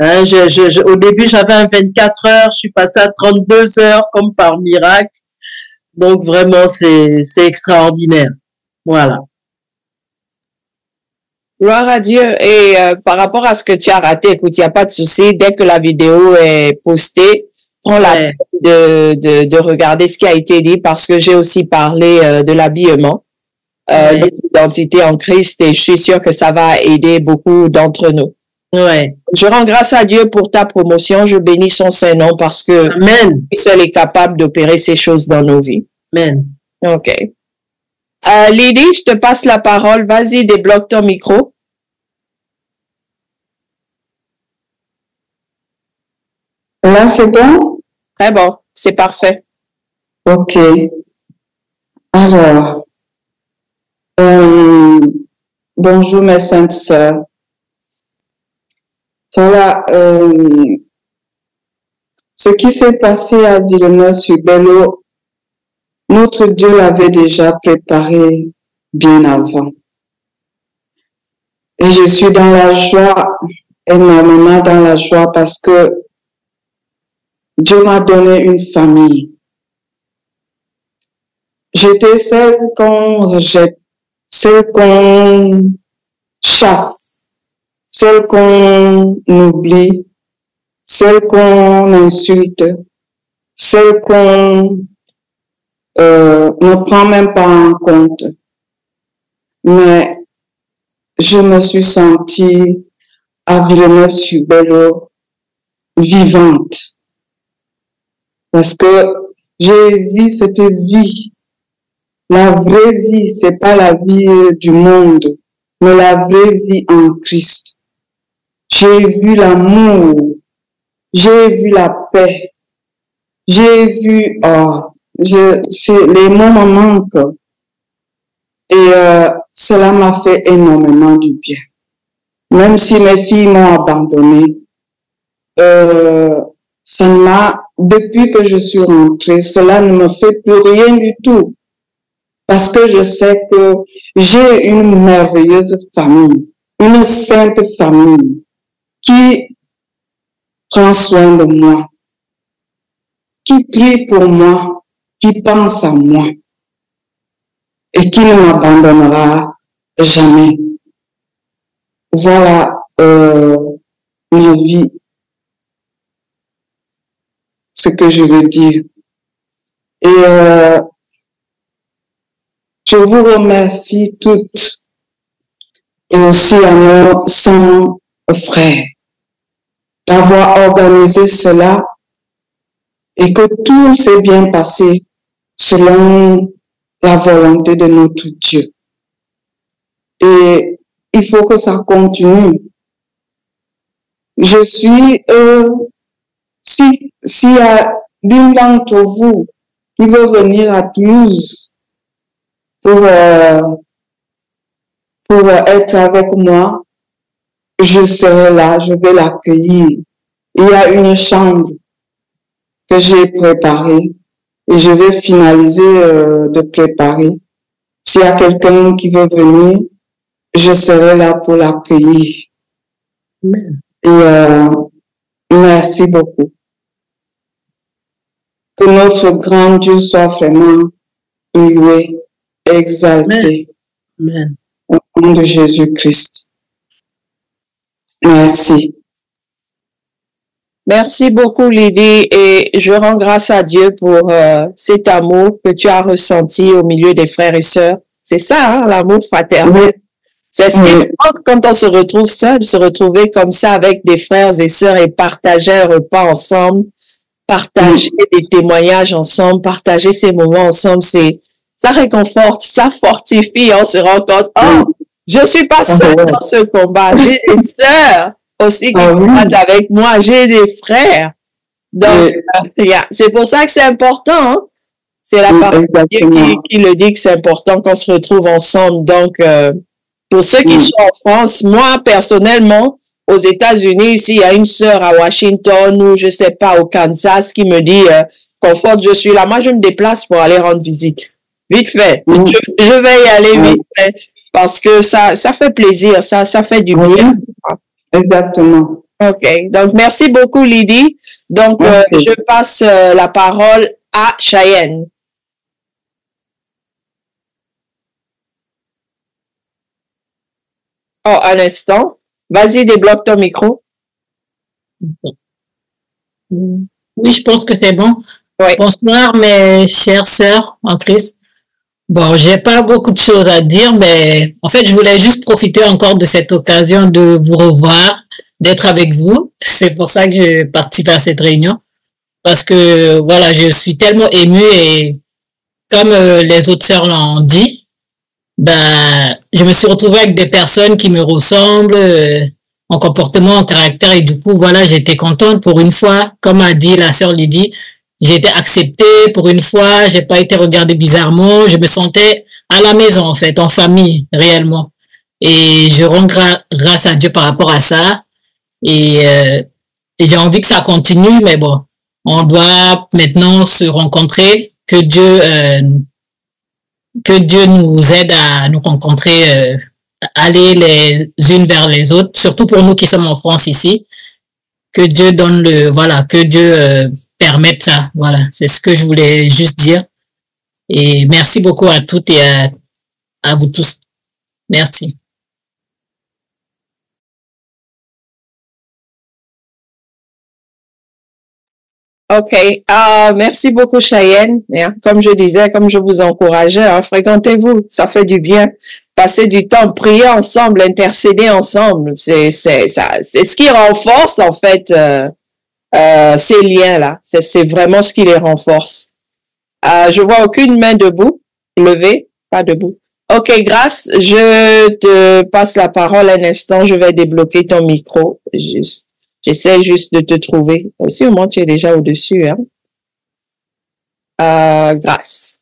Hein, au début, j'avais un 24 heures. Je suis passée à 32 heures comme par miracle. Donc, vraiment, c'est extraordinaire. Voilà. Gloire à Dieu. Et par rapport à ce que tu as raté, écoute, il n'y a pas de souci. Dès que la vidéo est postée, prends la peine de regarder ce qui a été dit parce que j'ai aussi parlé de l'habillement. L'identité en Christ, et je suis sûre que ça va aider beaucoup d'entre nous. Ouais. Je rends grâce à Dieu pour ta promotion, je bénis son Saint-Nom parce que lui seul est capable d'opérer ces choses dans nos vies. Amen. Ok. Lydie, je te passe la parole, vas-y, débloque ton micro. Là, c'est bon? Très bon, c'est parfait. Ok. Alors... bonjour mes saintes sœurs. Voilà, ce qui s'est passé à Villeneuve-sur-Bellot, notre Dieu l'avait déjà préparé bien avant. Et je suis dans la joie, énormément dans la joie, parce que Dieu m'a donné une famille. J'étais celle qu'on rejette, celle qu'on chasse, celle qu'on oublie, celle qu'on insulte, celle qu'on ne prend même pas en compte. Mais je me suis sentie à Villeneuve-sur-Bellot vivante parce que j'ai vu cette vie. La vraie vie, c'est pas la vie du monde, mais la vraie vie en Christ. J'ai vu l'amour, j'ai vu la paix, j'ai vu, les mots me manquent. Et cela m'a fait énormément du bien. Même si mes filles m'ont abandonnée, ça m'a, depuis que je suis rentrée, cela ne me fait plus rien du tout. Parce que je sais que j'ai une merveilleuse famille, une sainte famille qui prend soin de moi, qui prie pour moi, qui pense à moi et qui ne m'abandonnera jamais. Voilà ma vie, ce que je veux dire. Et je vous remercie toutes et aussi à nos 100 frères d'avoir organisé cela et que tout s'est bien passé selon la volonté de notre Dieu. Et il faut que ça continue. Je suis, s'il y a l'une d'entre vous qui veut venir à Toulouse pour être avec moi, je serai là, je vais l'accueillir. Il y a une chambre que j'ai préparée et je vais finaliser de préparer. S'il y a quelqu'un qui veut venir, je serai là pour l'accueillir. Merci beaucoup. Que notre grand Dieu soit vraiment loué, exalté. Amen. Au nom de Jésus-Christ. Merci. Merci beaucoup, Lydie, et je rends grâce à Dieu pour cet amour que tu as ressenti au milieu des frères et sœurs. C'est ça, hein, l'amour fraternel. Oui. C'est ce qui manque quand on se retrouve seul, se retrouver comme ça avec des frères et sœurs et partager un repas ensemble, partager des témoignages ensemble, partager ces moments ensemble, c'est ça réconforte, ça fortifie, on se rend compte, oh, je suis pas seule dans ce combat, j'ai des sœurs aussi qui combattent avec moi, j'ai des frères. Donc, c'est pour ça que c'est important, hein? C'est la parole qui le dit que c'est important qu'on se retrouve ensemble, donc pour ceux qui sont en France, moi, personnellement, aux États-Unis, ici, il y a une sœur à Washington ou, je sais pas, au Kansas qui me dit, Conforte, je suis là. Moi, je me déplace pour aller rendre visite. Vite fait. Je vais y aller vite fait. Parce que ça fait plaisir. Ça fait du bien. Exactement. OK. Donc, merci beaucoup, Lydie. Donc, je passe la parole à Chayenne. Oh, un instant. Vas-y, débloque ton micro. Oui, je pense que c'est bon. Oui. Bonsoir, mes chères sœurs en Christ. Bon, j'ai pas beaucoup de choses à dire, mais en fait, je voulais juste profiter encore de cette occasion de vous revoir, d'être avec vous. C'est pour ça que je participe à cette réunion. Parce que, voilà, je suis tellement émue et comme les autres sœurs l'ont dit, ben, je me suis retrouvée avec des personnes qui me ressemblent en comportement, en caractère et du coup, voilà, j'étais contente pour une fois, comme a dit la sœur Lydie, j'ai été acceptée pour une fois, j'ai pas été regardée bizarrement, je me sentais à la maison en fait, en famille réellement et je rends grâce à Dieu par rapport à ça et j'ai envie que ça continue mais bon, on doit maintenant se rencontrer, que Dieu nous aide à nous rencontrer, aller les unes vers les autres, surtout pour nous qui sommes en France ici. Que Dieu donne le, voilà, que Dieu permette ça. Voilà, c'est ce que je voulais juste dire. Et merci beaucoup à toutes et à vous tous. Merci. OK. Merci beaucoup, Chayenne. Comme je disais, comme je vous encourageais, hein, fréquentez-vous, ça fait du bien. Passez du temps, priez ensemble, intercédez ensemble. C'est ce qui renforce, en fait, ces liens-là. C'est vraiment ce qui les renforce. Je vois aucune main debout, levée, pas debout. OK, Grâce, je te passe la parole un instant. Je vais débloquer ton micro, juste. J'essaie juste de te trouver. Aussi, au moins, tu es déjà au-dessus. Hein? Grâce.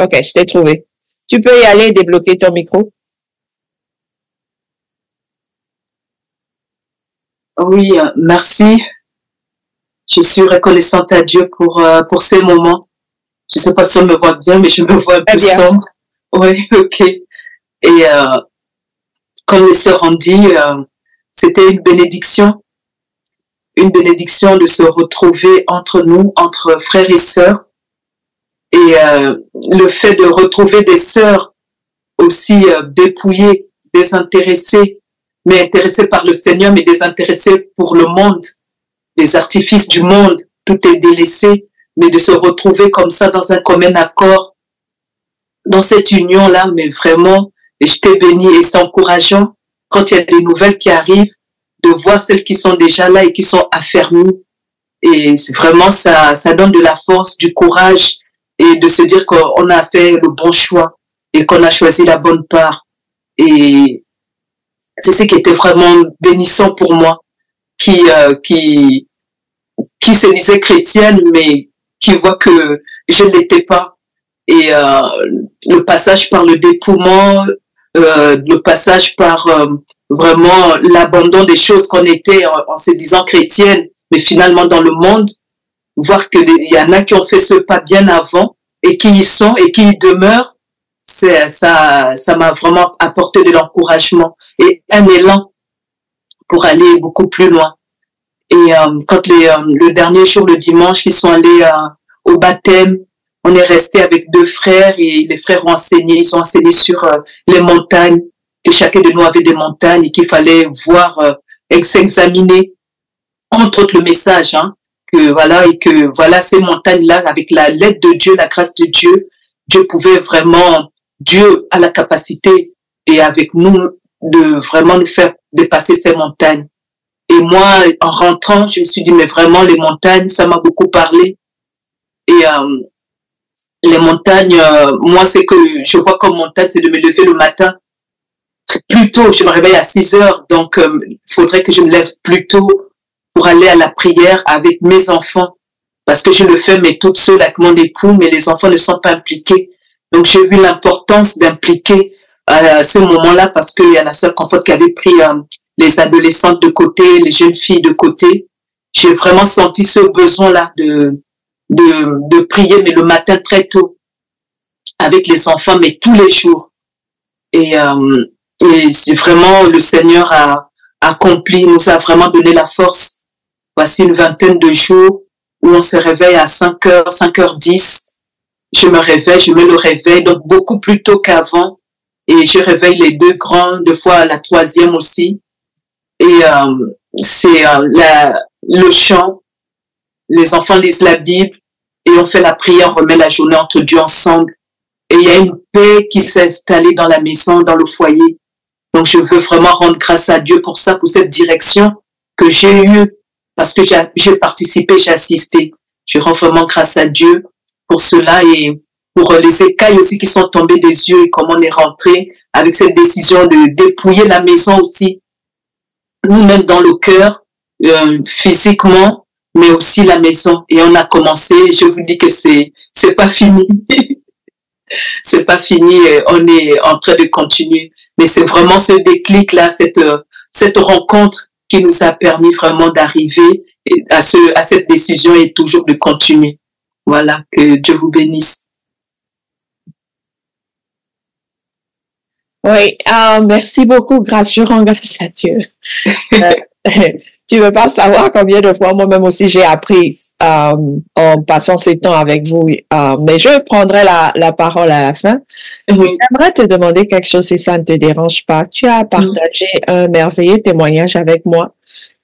OK, je t'ai trouvé. Tu peux y aller débloquer ton micro? Oui, merci. Je suis reconnaissante à Dieu pour ces moments. Je ne sais pas si on me voit bien, mais je me vois un peu sombre. Oui, ok. Et comme les sœurs ont dit, c'était une bénédiction de se retrouver entre nous, entre frères et sœurs. Et le fait de retrouver des sœurs aussi dépouillées, désintéressées, mais intéressées par le Seigneur, mais désintéressées pour le monde, les artifices du monde, tout est délaissé, mais de se retrouver comme ça dans un commun accord, dans cette union-là, mais vraiment, et je t'ai béni et c'est encourageant, quand il y a des nouvelles qui arrivent, de voir celles qui sont déjà là et qui sont affermies. Et vraiment, ça donne de la force, du courage, et de se dire qu'on a fait le bon choix et qu'on a choisi la bonne part. Et c'est ce qui était vraiment bénissant pour moi, qui se disait chrétienne, mais qui voit que je ne l'étais pas. Et le passage par le dépouillement, le passage par vraiment l'abandon des choses qu'on était en se disant chrétienne, mais finalement dans le monde, voir qu'il y en a qui ont fait ce pas bien avant et qui y sont et qui y demeurent, ça m'a vraiment apporté de l'encouragement et un élan pour aller beaucoup plus loin. Et quand le dernier jour, le dimanche, ils sont allés au baptême, on est resté avec deux frères et les frères ont enseigné, ils ont enseigné sur les montagnes, que chacun de nous avait des montagnes et qu'il fallait voir, s'examiner, entre autres le message, hein, que voilà ces montagnes-là, avec l'aide de Dieu, la grâce de Dieu, Dieu pouvait vraiment, Dieu a la capacité et avec nous de vraiment nous faire dépasser ces montagnes. Et moi, en rentrant, je me suis dit, mais vraiment, les montagnes, ça m'a beaucoup parlé. Et les montagnes, moi, c'est que je vois comme montagne, c'est de me lever le matin. Plus tôt, je me réveille à 6 heures, donc il faudrait que je me lève plus tôt pour aller à la prière avec mes enfants. Parce que je le fais, mais toute seule avec mon époux, mais les enfants ne sont pas impliqués. Donc j'ai vu l'importance d'impliquer à ce moment-là, parce qu'il y a la sœur Conforte qui avait pris les adolescentes de côté, les jeunes filles de côté. J'ai vraiment senti ce besoin-là de prier, mais le matin très tôt, avec les enfants, mais tous les jours. Et c'est vraiment le Seigneur a accompli, nous a vraiment donné la force. Voici une vingtaine de jours où on se réveille à 5h, 5h10. Je me réveille, je mets le réveil, donc beaucoup plus tôt qu'avant. Et je réveille les deux grands, deux fois la troisième aussi. Et c'est le chant, les enfants lisent la Bible et on fait la prière, on remet la journée entre Dieu ensemble. Et il y a une paix qui s'est installée dans la maison, dans le foyer. Donc je veux vraiment rendre grâce à Dieu pour ça, pour cette direction que j'ai eue, parce que j'ai participé, j'ai assisté. Je rends vraiment grâce à Dieu pour cela et pour les écailles aussi qui sont tombées des yeux et comment on est rentré avec cette décision de dépouiller la maison aussi, nous-mêmes dans le cœur, physiquement, mais aussi la maison. Et on a commencé, je vous dis que c'est pas fini. C'est pas fini, on est en train de continuer. Mais c'est vraiment ce déclic-là, cette rencontre qui nous a permis vraiment d'arriver à cette décision et toujours de continuer. Voilà, que Dieu vous bénisse. Oui, merci beaucoup, grâce, je rends grâce à Dieu. Tu veux pas savoir combien de fois moi-même aussi j'ai appris en passant ces temps avec vous, mais je prendrai la parole à la fin. Oui. J'aimerais te demander quelque chose si ça ne te dérange pas. Tu as partagé un merveilleux témoignage avec moi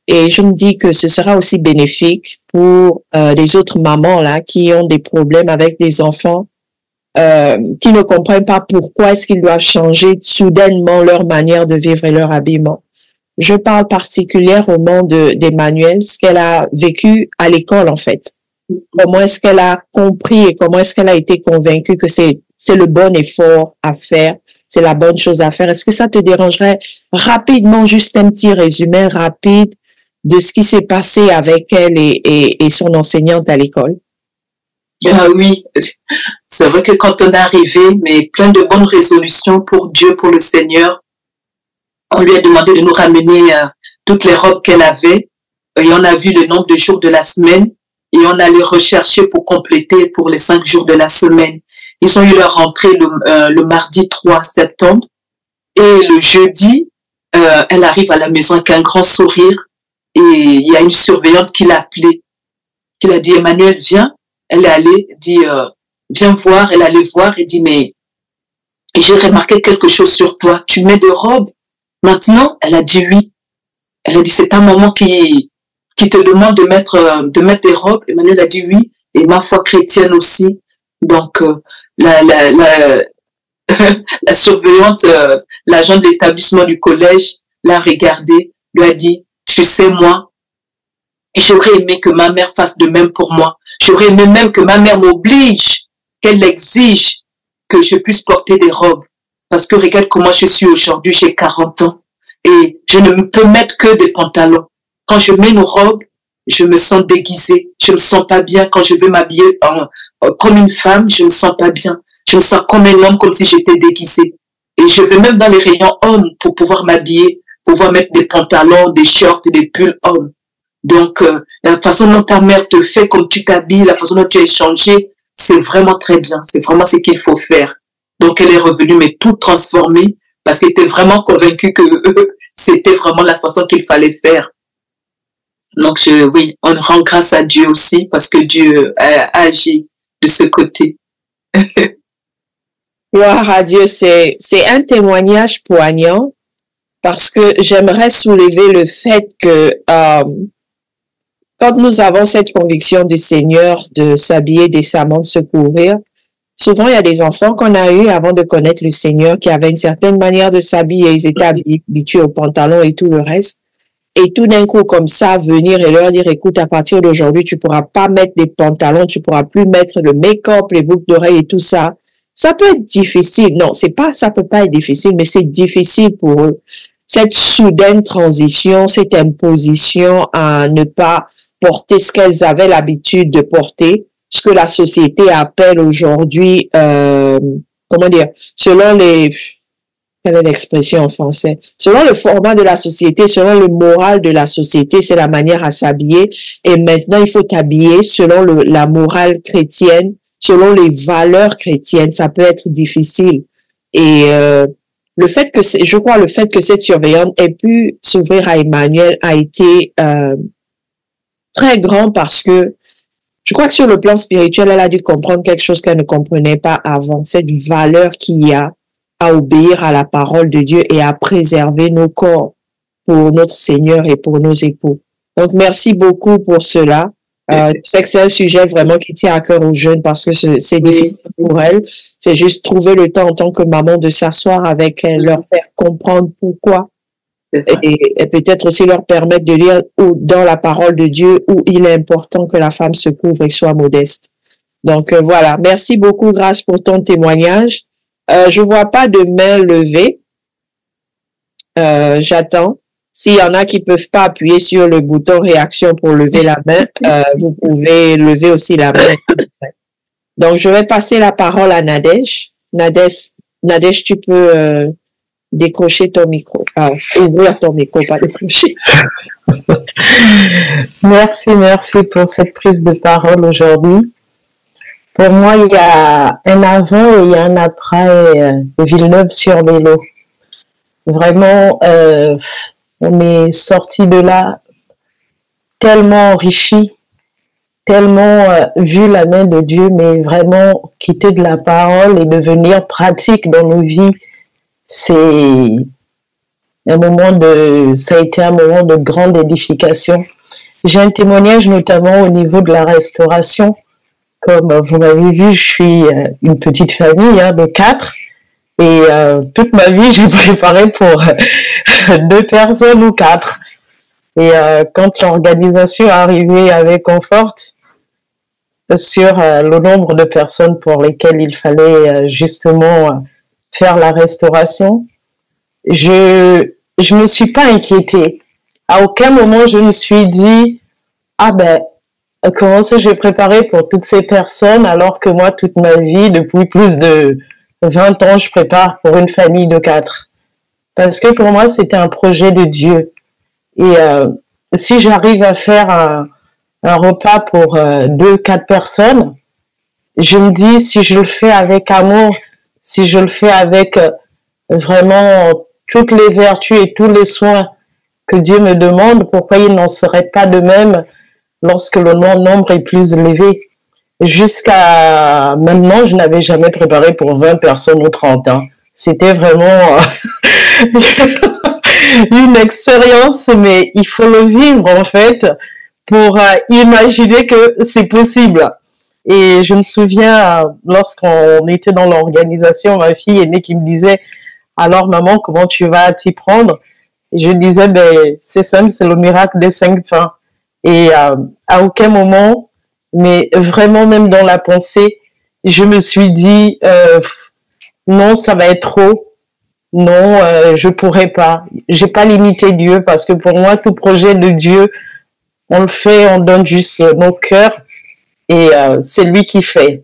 et je me dis que ce sera aussi bénéfique pour les autres mamans là qui ont des problèmes avec des enfants. Qui ne comprennent pas pourquoi est-ce qu'ils doivent changer soudainement leur manière de vivre et leur habillement. Je parle particulièrement d'Emmanuel, ce qu'elle a vécu à l'école en fait. Comment est-ce qu'elle a compris et comment est-ce qu'elle a été convaincue que c'est le bon effort à faire, c'est la bonne chose à faire. Est-ce que ça te dérangerait rapidement, juste un petit résumé rapide de ce qui s'est passé avec elle et son enseignante à l'école? Ah oui, c'est vrai que quand on est arrivé, mais plein de bonnes résolutions pour Dieu, pour le Seigneur, on lui a demandé de nous ramener toutes les robes qu'elle avait, et on a vu le nombre de jours de la semaine, et on allait rechercher pour compléter pour les 5 jours de la semaine. Ils ont eu leur rentrée le mardi 3 septembre, et le jeudi, elle arrive à la maison avec un grand sourire, et il y a une surveillante qui l'a appelée, qui l'a dit « Emmanuel, viens ». Elle est allée, dit, viens voir, elle allait voir et dit, mais j'ai remarqué quelque chose sur toi, tu mets de robes. Maintenant, elle a dit oui. Elle a dit, c'est ta maman qui te demande de mettre des robes. Emmanuel a dit oui, et ma foi chrétienne aussi. Donc, la surveillante, l'agent de l'établissement du collège, l'a regardée, lui a dit, tu sais, moi, j'aurais aimé que ma mère fasse de même pour moi. J'aurais aimé même que ma mère m'oblige, qu'elle exige que je puisse porter des robes. Parce que regarde comment je suis aujourd'hui, j'ai 40 ans. Et je ne peux mettre que des pantalons. Quand je mets une robe, je me sens déguisée. Je me sens pas bien. Quand je veux m'habiller comme une femme, je me sens pas bien. Je me sens comme un homme, comme si j'étais déguisée. Et je vais même dans les rayons hommes pour pouvoir m'habiller, pouvoir mettre des pantalons, des shorts, des pulls hommes. Donc, la façon dont ta mère te fait, comme tu t'habilles, la façon dont tu as échangé, c'est vraiment très bien. C'est vraiment ce qu'il faut faire. Donc, elle est revenue, mais tout transformée, parce qu'elle était vraiment convaincue que c'était vraiment la façon qu'il fallait faire. Donc, oui, on rend grâce à Dieu aussi, parce que Dieu a agi de ce côté. Gloire à Dieu, c'est un témoignage poignant, parce que j'aimerais soulever le fait que... quand nous avons cette conviction du Seigneur de s'habiller décemment, de se couvrir, souvent il y a des enfants qu'on a eus avant de connaître le Seigneur qui avaient une certaine manière de s'habiller, ils étaient habitués aux pantalons et tout le reste. Et tout d'un coup, comme ça, venir et leur dire, écoute, à partir d'aujourd'hui, tu pourras pas mettre des pantalons, tu pourras plus mettre le make-up, les boucles d'oreilles et tout ça. Ça peut être difficile. Non, c'est pas, ça peut pas être difficile, mais c'est difficile pour eux. Cette soudaine transition, cette imposition à ne pas porter ce qu'elles avaient l'habitude de porter, ce que la société appelle aujourd'hui, comment dire, selon les, quelle est l'expression en français, selon le format de la société, selon le moral de la société, c'est la manière à s'habiller. Et maintenant, il faut t'habiller selon la morale chrétienne, selon les valeurs chrétiennes. Ça peut être difficile. Et le fait que, je crois, le fait que cette surveillante ait pu s'ouvrir à Emmanuel a été très grand parce que je crois que sur le plan spirituel, elle a dû comprendre quelque chose qu'elle ne comprenait pas avant, cette valeur qu'il y a à obéir à la parole de Dieu et à préserver nos corps pour notre Seigneur et pour nos époux. Donc, merci beaucoup pour cela. Je sais que c'est un sujet vraiment qui tient à cœur aux jeunes parce que c'est difficile pour elles. C'est juste trouver le temps en tant que maman de s'asseoir avec elles, leur faire comprendre pourquoi. Et peut-être aussi leur permettre de lire dans la parole de Dieu où il est important que la femme se couvre et soit modeste. Donc voilà, merci beaucoup Grâce pour ton témoignage. Je vois pas de main levée. J'attends. S'il y en a qui peuvent pas appuyer sur le bouton réaction pour lever la main, vous pouvez lever aussi la main. Donc je vais passer la parole à Nadège. Nadège, tu peux... décrocher ton micro, ouvrir ton micro, pas décrocher. Merci pour cette prise de parole aujourd'hui. Pour moi, il y a un avant et il y a un après Villeneuve-sur-Bellot. Vraiment, on est sorti de là tellement enrichi, tellement vu la main de Dieu, mais vraiment quitter de la parole et devenir pratique dans nos vies. Ça a été un moment de grande édification. J'ai un témoignage notamment au niveau de la restauration. Comme vous m'avez vu, je suis une petite famille de 4. Et toute ma vie, j'ai préparé pour 2 personnes ou 4. Et quand l'organisation est arrivée avec Conforte, sur le nombre de personnes pour lesquelles il fallait justement... faire la restauration, je me suis pas inquiétée. À aucun moment, je me suis dit, ah ben, comment ça j'ai préparé pour toutes ces personnes alors que moi, toute ma vie, depuis plus de 20 ans, je prépare pour une famille de 4. Parce que pour moi, c'était un projet de Dieu. Et si j'arrive à faire un repas pour 2, 4 personnes, je me dis, si je le fais avec amour, si je le fais avec vraiment toutes les vertus et tous les soins que Dieu me demande, pourquoi il n'en serait pas de même lorsque le nombre est plus élevé? Jusqu'à maintenant, je n'avais jamais préparé pour 20 personnes ou 30 ans. C'était vraiment une expérience, mais il faut le vivre en fait pour imaginer que c'est possible. Et je me souviens, lorsqu'on était dans l'organisation, ma fille aînée qui me disait « Alors maman, comment tu vas t'y prendre ?» Et je disais ben, « C'est simple, c'est le miracle des 5 pains. » Et à aucun moment, mais vraiment même dans la pensée, je me suis dit « Non, ça va être trop. Non, je pourrais pas. » J'ai pas limité Dieu parce que pour moi, tout projet de Dieu, on le fait, on donne juste nos cœurs. Et c'est lui qui fait.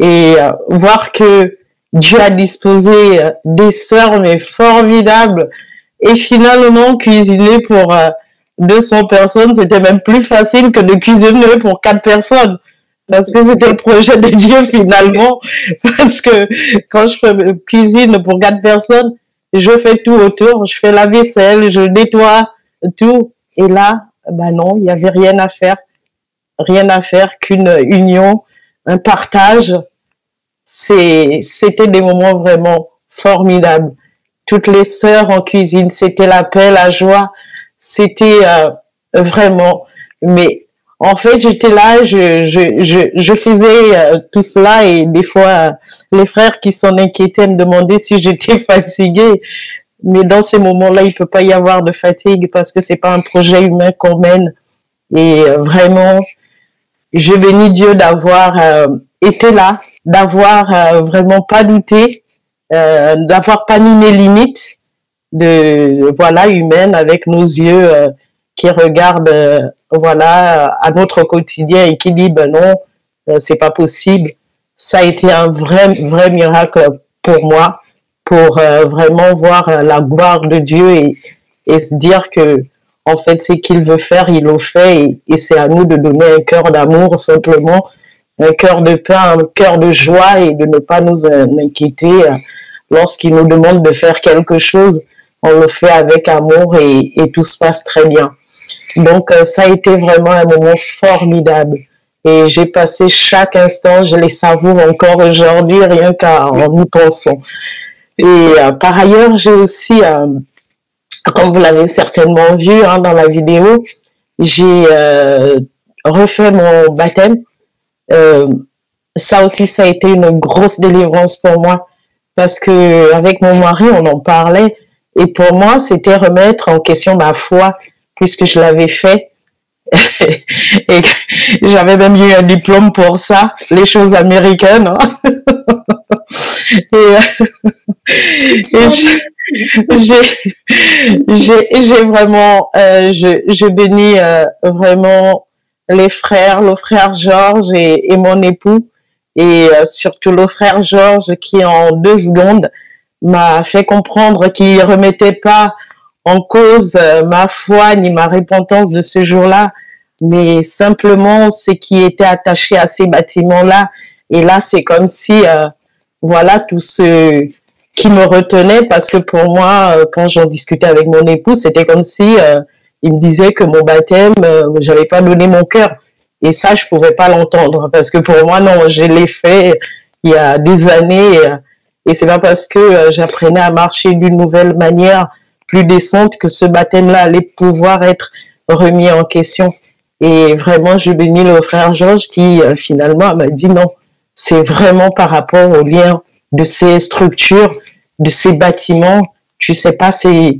Et voir que Dieu a disposé des sœurs, mais formidables, et finalement cuisiner pour 200 personnes, c'était même plus facile que de cuisiner pour 4 personnes. Parce que c'était le projet de Dieu finalement. Parce que quand je cuisine pour 4 personnes, je fais tout autour, je fais la vaisselle, je nettoie tout. Et là, bah non, il n'y avait rien à faire. Rien à faire qu'une union, un partage. C'était des moments vraiment formidables. Toutes les sœurs en cuisine, c'était la paix, la joie. C'était vraiment... Mais en fait, j'étais là, je faisais tout cela et des fois, les frères qui s'en inquiétaient me demandaient si j'étais fatiguée. Mais dans ces moments-là, il ne peut pas y avoir de fatigue parce que c'est pas un projet humain qu'on mène. Et vraiment... Je bénis Dieu d'avoir été là, d'avoir vraiment pas douté, d'avoir pas mis mes limites de voilà humaines avec nos yeux qui regardent voilà à notre quotidien et qui dit ben non c'est pas possible. Ça a été un vrai miracle pour moi pour vraiment voir la gloire de Dieu et se dire que en fait, ce qu'il veut faire, il le fait et c'est à nous de donner un cœur d'amour simplement, un cœur de paix, un cœur de joie et de ne pas nous inquiéter. Lorsqu'il nous demande de faire quelque chose, on le fait avec amour et tout se passe très bien. Donc, ça a été vraiment un moment formidable et j'ai passé chaque instant, je les savoure encore aujourd'hui, rien qu'en y pensant. Et par ailleurs, j'ai aussi... Comme vous l'avez certainement vu hein, dans la vidéo, j'ai refait mon baptême. Ça aussi, ça a été une grosse délivrance pour moi. Parce que avec mon mari, on en parlait. Et pour moi, c'était remettre en question ma foi, puisque je l'avais fait. Et j'avais même eu un diplôme pour ça, les choses américaines. Hein. J'ai vraiment, je bénis vraiment les frères, le frère Georges et mon époux, et surtout le frère Georges qui en 2 secondes m'a fait comprendre qu'il ne remettait pas en cause ma foi ni ma repentance de ce jour-là, mais simplement ce qui était attaché à ces bâtiments-là. Et là, c'est comme si, voilà, tout ce... qui me retenait parce que pour moi, quand j'en discutais avec mon époux, c'était comme si il me disait que mon baptême, j'avais pas donné mon cœur. Et ça, je pouvais pas l'entendre parce que pour moi, non, je l'ai fait il y a des années et c'est pas parce que j'apprenais à marcher d'une nouvelle manière plus décente que ce baptême-là allait pouvoir être remis en question. Et vraiment, je bénis le frère Georges qui finalement m'a dit non, c'est vraiment par rapport au lien de ces structures, de ces bâtiments, je sais pas, c'est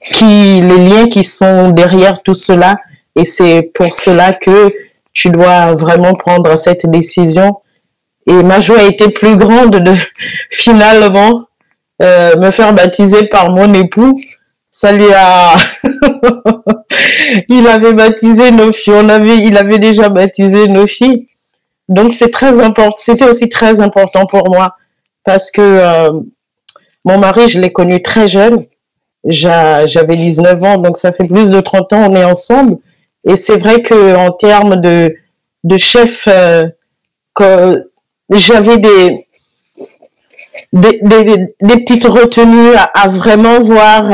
qui les liens qui sont derrière tout cela, et c'est pour cela que tu dois vraiment prendre cette décision. Et ma joie a été plus grande de finalement me faire baptiser par mon époux ça lui a... il avait baptisé nos filles, il avait déjà baptisé nos filles. Donc c'est très important, c'était aussi très important pour moi parce que mon mari, je l'ai connu très jeune, j'avais 19 ans, donc ça fait plus de 30 ans, on est ensemble. Et c'est vrai que en termes de chef, j'avais des petites retenues à vraiment voir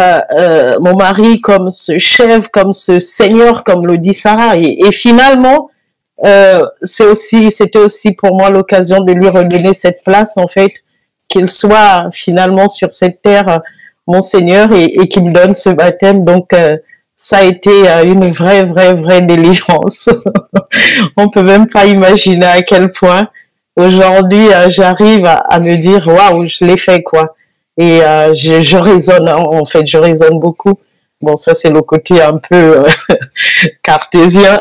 mon mari comme ce chef, comme ce seigneur, comme le dit Sarah. Et finalement, c'était aussi pour moi l'occasion de lui redonner cette place, en fait, qu'il soit finalement sur cette terre mon Seigneur et qu'il me donne ce baptême. Donc, ça a été une vraie délivrance. On peut même pas imaginer à quel point aujourd'hui j'arrive à me dire waouh, je l'ai fait, quoi. Et je raisonne, en fait, je raisonne beaucoup. Bon, ça, c'est le côté un peu cartésien.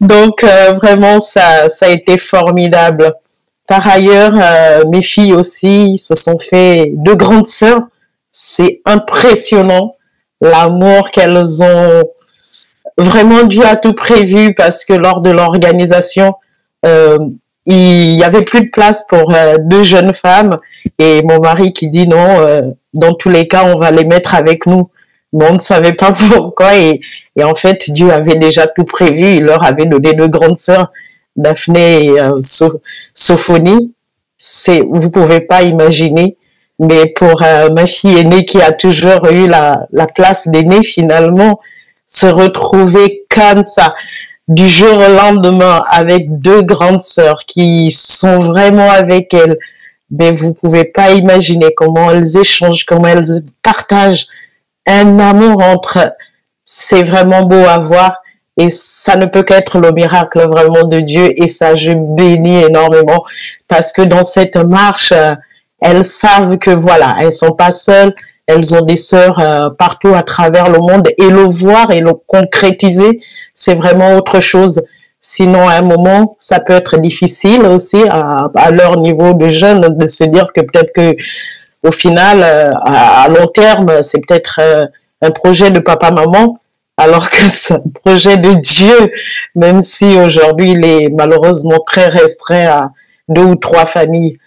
Donc, vraiment, ça a été formidable. Par ailleurs, mes filles aussi se sont fait de grandes sœurs. C'est impressionnant l'amour qu'elles ont. Vraiment, Dieu a tout prévu parce que lors de l'organisation, il y avait plus de place pour deux jeunes femmes. Et mon mari qui dit non, dans tous les cas, on va les mettre avec nous. Mais on ne savait pas pourquoi. Et en fait, Dieu avait déjà tout prévu. Il leur avait donné deux grandes sœurs, Daphné et Sophonie. Vous pouvez pas imaginer. Mais pour ma fille aînée qui a toujours eu la place d'aînée, finalement, se retrouver comme ça, du jour au lendemain, avec deux grandes sœurs qui sont vraiment avec elle. Mais vous pouvez pas imaginer comment elles échangent, comment elles partagent un amour entre elles. C'est vraiment beau à voir. Et ça ne peut qu'être le miracle vraiment de Dieu. Et ça, je bénis énormément parce que dans cette marche, elles savent que voilà, elles sont pas seules. Elles ont des sœurs partout à travers le monde. Et le voir et le concrétiser, c'est vraiment autre chose. Sinon, à un moment, ça peut être difficile aussi à leur niveau de jeune de se dire que peut-être que au final, à long terme, c'est peut-être un projet de papa-maman. Alors que c'est un projet de Dieu, même si aujourd'hui il est malheureusement très restreint à 2 ou 3 familles.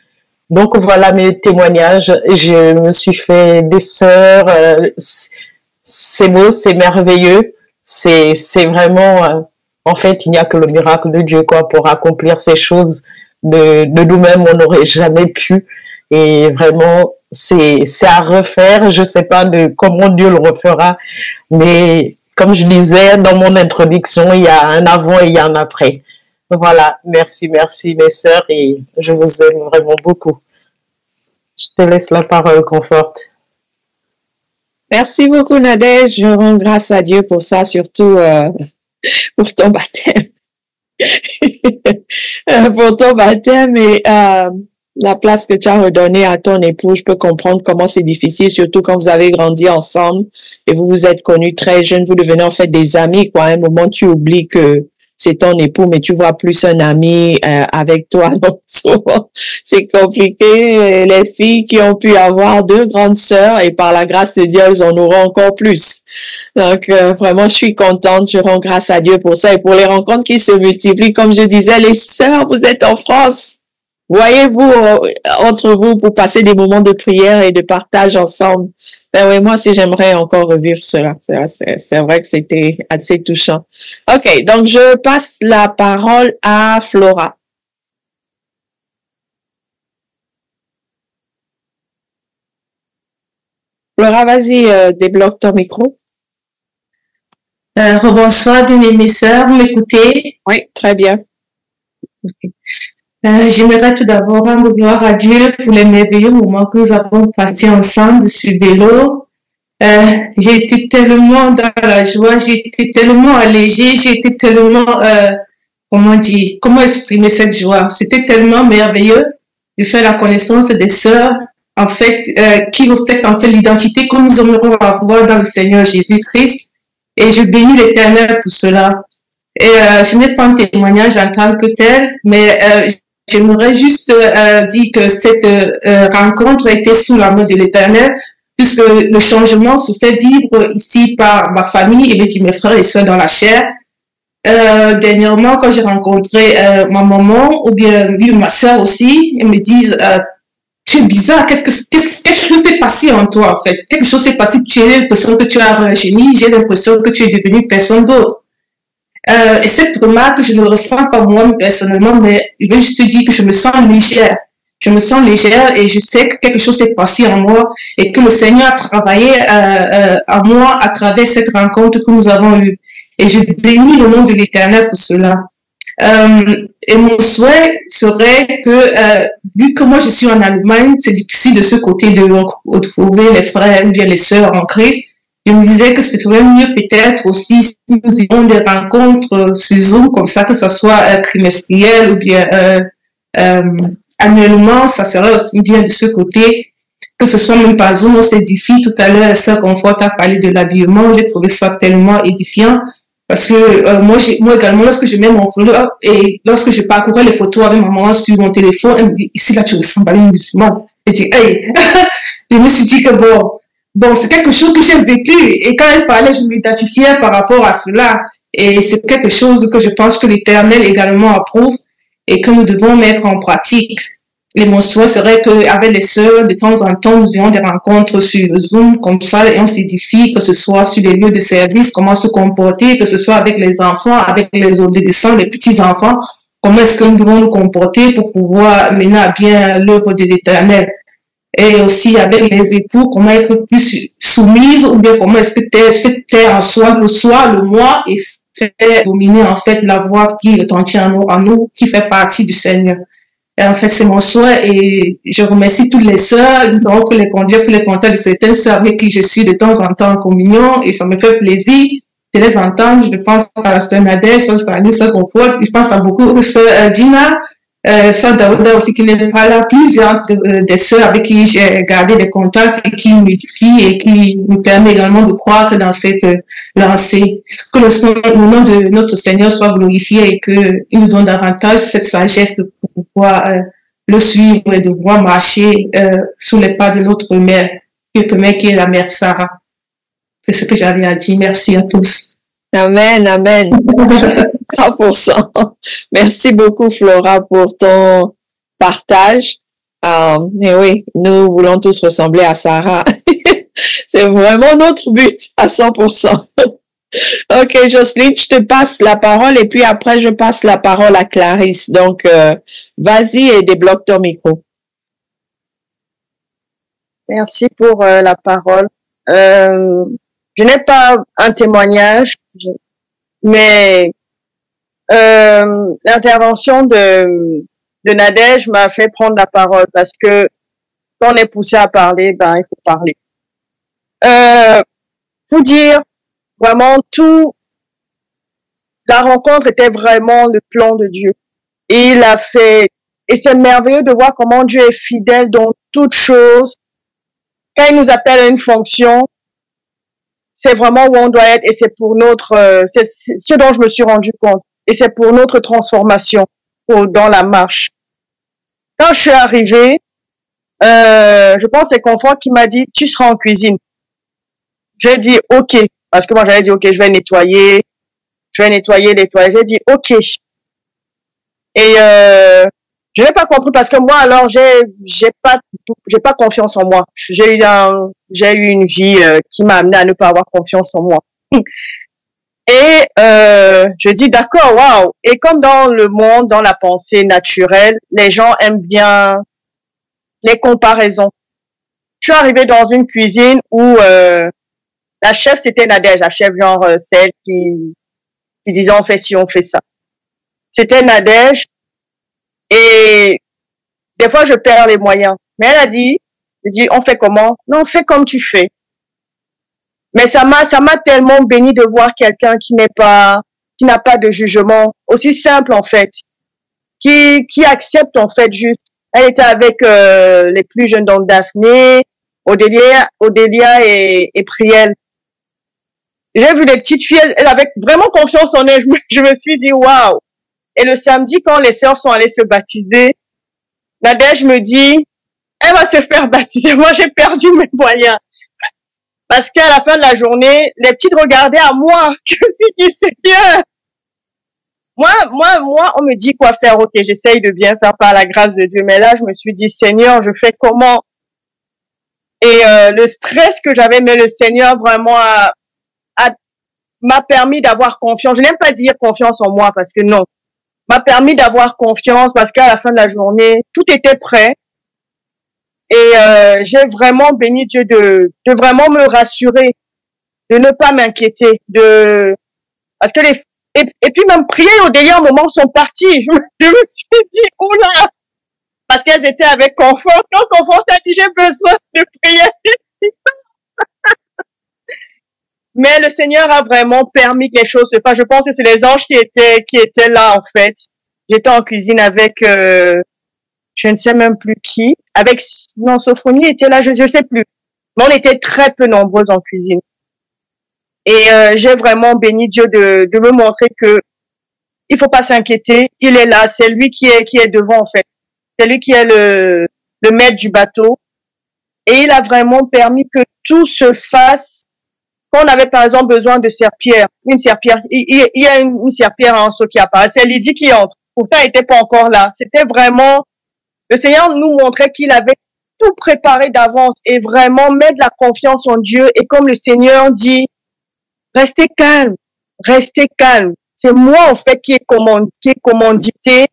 Donc voilà mes témoignages, je me suis fait des sœurs, c'est beau, c'est merveilleux, c'est vraiment, en fait il n'y a que le miracle de Dieu, quoi, pour accomplir ces choses de nous-mêmes, on n'aurait jamais pu, et vraiment c'est à refaire, je sais pas comment Dieu le refera, mais... Comme je disais dans mon introduction, il y a un avant et il y a un après. Voilà, merci mes sœurs et je vous aime vraiment beaucoup. Je te laisse la parole, Conforte. Merci beaucoup Nadège, je rends grâce à Dieu pour ça, surtout pour ton baptême. Pour ton baptême et la place que tu as redonnée à ton époux, je peux comprendre comment c'est difficile, surtout quand vous avez grandi ensemble et vous vous êtes connus très jeunes, vous devenez en fait des amis, quoi. À un moment, tu oublies que c'est ton époux, mais tu vois plus un ami avec toi. Donc, souvent, c'est compliqué. Et les filles qui ont pu avoir deux grandes sœurs et par la grâce de Dieu, elles en auront encore plus. Donc, vraiment, je suis contente. Je rends grâce à Dieu pour ça et pour les rencontres qui se multiplient. Comme je disais, les sœurs, vous êtes en France. Voyez-vous entre vous pour passer des moments de prière et de partage ensemble. Ben oui, moi aussi, j'aimerais encore revivre cela. C'est vrai que c'était assez touchant. OK, donc je passe la parole à Flora. Flora, vas-y, débloque ton micro. Rebonsoir, mes sœurs, m'écoutez? Oui, très bien. Okay. J'aimerais tout d'abord rendre gloire à Dieu pour les merveilleux moments que nous avons passés ensemble sur Bellot. J'ai été tellement dans la joie, j'ai été tellement allégée, j'ai été tellement, comment exprimer cette joie. C'était tellement merveilleux de faire la connaissance des sœurs, en fait, qui reflètent en fait l'identité que nous aurons à avoir dans le Seigneur Jésus-Christ. Et je bénis l'Éternel pour cela. Et je n'ai pas un témoignage en tant que tel, mais j'aimerais juste dire que cette rencontre a été sous la main de l'Éternel puisque le changement se fait vivre ici par ma famille et mes frères et sœurs dans la chair. Dernièrement, quand j'ai rencontré ma maman ou bien vu ma soeur aussi, ils me disent « Tu es bizarre, qu'est-ce que s'est passé en toi en fait? Quelque chose s'est passé, tu as l'impression que tu as rajeuni, j'ai l'impression que tu es devenue personne d'autre. » Et cette remarque, je ne le ressens pas moi personnellement, mais je veux juste te dire que je me sens légère. Je me sens légère et je sais que quelque chose s'est passé en moi et que le Seigneur a travaillé en moi à travers cette rencontre que nous avons eue. Et je bénis le nom de l'Éternel pour cela. Et mon souhait serait que, vu que moi je suis en Allemagne, c'est difficile de ce côté de retrouver les frères ou bien les sœurs en Christ. Je me disais que ce serait mieux peut-être aussi si nous ayons des rencontres sur Zoom comme ça, que ce soit trimestriel ou bien annuellement, ça serait aussi bien de ce côté. Que ce soit même par Zoom, on s'édifie. Tout à l'heure, ça Conforte a parlé de l'habillement. J'ai trouvé ça tellement édifiant parce que moi également, lorsque je mets mon follow-up et lorsque je parcourais les photos avec ma maman sur mon téléphone, elle me dit, ici là, tu ressembles à une musulmane. Elle dit, hey, je me suis dit que bon, c'est quelque chose que j'ai vécu. Et quand elle parlait, je m'identifiais par rapport à cela. Et c'est quelque chose que je pense que l'Éternel également approuve et que nous devons mettre en pratique. Et mon souhait serait qu'avec les sœurs, de temps en temps, nous ayons des rencontres sur Zoom, comme ça, et on s'édifie, que ce soit sur les lieux de service, comment se comporter, que ce soit avec les enfants, avec les adolescents, les petits-enfants, comment est-ce que nous devons nous comporter pour pouvoir mener à bien l'œuvre de l'Éternel. Et aussi avec les époux, comment être plus soumise, ou bien comment est-ce que taire en soi, le soi, le moi, et faire dominer en fait la voix qui retentit en nous, qui fait partie du Seigneur. Et en fait, c'est mon souhait et je remercie toutes les sœurs. Nous avons pu les conduire pour les contacts de certaines sœurs avec qui je suis de temps en temps en communion et ça me fait plaisir de les entendre. Je pense à la sœur Nadège, sœur Sandrine, sœur Conforte. Je pense à beaucoup sœur Dina, sœur Daouda aussi qui n'est pas là. Plusieurs des sœurs avec qui j'ai gardé des contacts et qui m'édifient et qui me permet également de croire que dans cette lancée, que le nom de notre Seigneur soit glorifié et qu'il nous donne davantage cette sagesse de pouvoir le suivre et de voir marcher sous les pas de notre mère, qui est la mère Sarah. C'est ce que j'avais à dire. Merci à tous. Amen, amen. 100%. Merci beaucoup, Flora, pour ton partage. Et oui, nous voulons tous ressembler à Sarah. C'est vraiment notre but à 100%. OK, Jocelyne, je te passe la parole et puis après, je passe la parole à Clarisse. Donc, vas-y et débloque ton micro. Merci pour la parole. Je n'ai pas un témoignage, mais l'intervention de Nadège m'a fait prendre la parole parce que quand on est poussé à parler, ben, il faut parler. Vous dire... Vraiment, tout, la rencontre était vraiment le plan de Dieu. Et il a fait, et c'est merveilleux de voir comment Dieu est fidèle dans toutes choses. Quand il nous appelle à une fonction, c'est vraiment où on doit être et c'est pour notre, c'est ce dont je me suis rendu compte. Et c'est pour notre transformation, dans la marche. Quand je suis arrivée, je pense que c'est Conforte qui m'a dit, tu seras en cuisine. J'ai dit, OK. Parce que moi, j'avais dit, OK, je vais nettoyer. J'ai dit, OK. Et je n'ai pas compris parce que moi, alors, j'ai pas confiance en moi. J'ai eu une vie qui m'a amené à ne pas avoir confiance en moi. Et je dis, d'accord, waouh. Et comme dans le monde, dans la pensée naturelle, les gens aiment bien les comparaisons. Je suis arrivée dans une cuisine où... la chef, c'était Nadège, la chef genre celle qui disait on fait ci, on fait ça. C'était Nadège et des fois je perds les moyens. Mais elle a dit, on fait comment? Non, fais comme tu fais. Mais ça m'a tellement béni de voir quelqu'un qui n'a pas de jugement, aussi simple en fait, qui accepte en fait juste. Elle était avec les plus jeunes donc Daphné, Odélia et Priel. J'ai vu les petites filles, elles avaient vraiment confiance en elles. Je me suis dit, waouh. Et le samedi, quand les sœurs sont allées se baptiser, Nadège me dit, elle va se faire baptiser. Moi, j'ai perdu mes moyens. Parce qu'à la fin de la journée, les petites regardaient à moi. Je me suis dit, Seigneur, moi, on me dit quoi faire. Ok, j'essaye de bien faire par la grâce de Dieu. Mais là, je me suis dit, Seigneur, je fais comment? Et le stress que j'avais, mais le Seigneur vraiment m'a permis d'avoir confiance. Je n'aime pas dire confiance en moi parce que non. M'a permis d'avoir confiance parce qu'à la fin de la journée, tout était prêt. Et j'ai vraiment béni Dieu de vraiment me rassurer, de ne pas m'inquiéter, de parce que les et puis même prier au délire au moment où sont partis, je me suis dit oh là, parce qu'elles étaient avec Conforte. Quand Conforte a dit j'ai besoin de prier, mais le Seigneur a vraiment permis que les choses se passent. Je pense que c'est les anges qui étaient là en fait. J'étais en cuisine avec je ne sais même plus qui. Avec, non, Sophronie était là, je ne sais plus. Mais on était très peu nombreuses en cuisine. Et j'ai vraiment béni Dieu de me montrer que il faut pas s'inquiéter. Il est là, c'est lui qui est devant en fait. C'est lui qui est le maître du bateau. Et il a vraiment permis que tout se fasse. Quand on avait par exemple besoin de serpillère, il y a une serpillère en saut qui apparaît. C'est Lydie qui entre. Pourtant, elle n'était pas encore là. C'était vraiment... Le Seigneur nous montrait qu'il avait tout préparé d'avance et vraiment mettre la confiance en Dieu. Et comme le Seigneur dit, restez calme, restez calme. C'est moi en fait qui ai commandité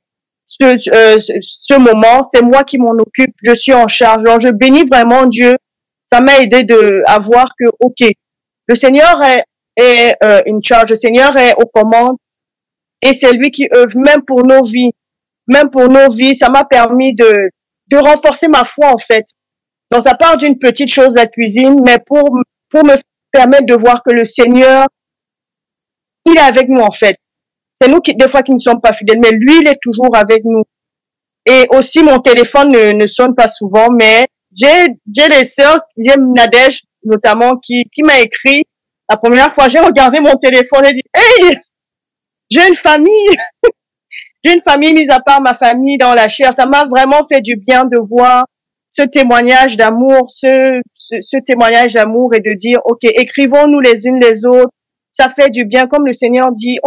ce moment. C'est moi qui m'en occupe. Je suis en charge. Alors, je bénis vraiment Dieu. Ça m'a aidé à voir que, ok, le Seigneur est in charge. Le Seigneur est aux commandes et c'est lui qui œuvre même pour nos vies. Même pour nos vies, ça m'a permis de renforcer ma foi, en fait. Donc, ça part d'une petite chose, la cuisine, mais pour me permettre de voir que le Seigneur, il est avec nous, en fait. C'est nous, qui des fois, qui ne sommes pas fidèles, mais lui, il est toujours avec nous. Et aussi, mon téléphone ne sonne pas souvent, mais j'ai les sœurs, j'ai Nadège, notamment, qui m'a écrit. La première fois, j'ai regardé mon téléphone et dit, « Hey, j'ai une famille !» D'une famille, mise à part ma famille dans la chair, ça m'a vraiment fait du bien de voir ce témoignage d'amour, ce témoignage d'amour et de dire, ok, écrivons-nous les unes les autres, ça fait du bien, comme le Seigneur dit,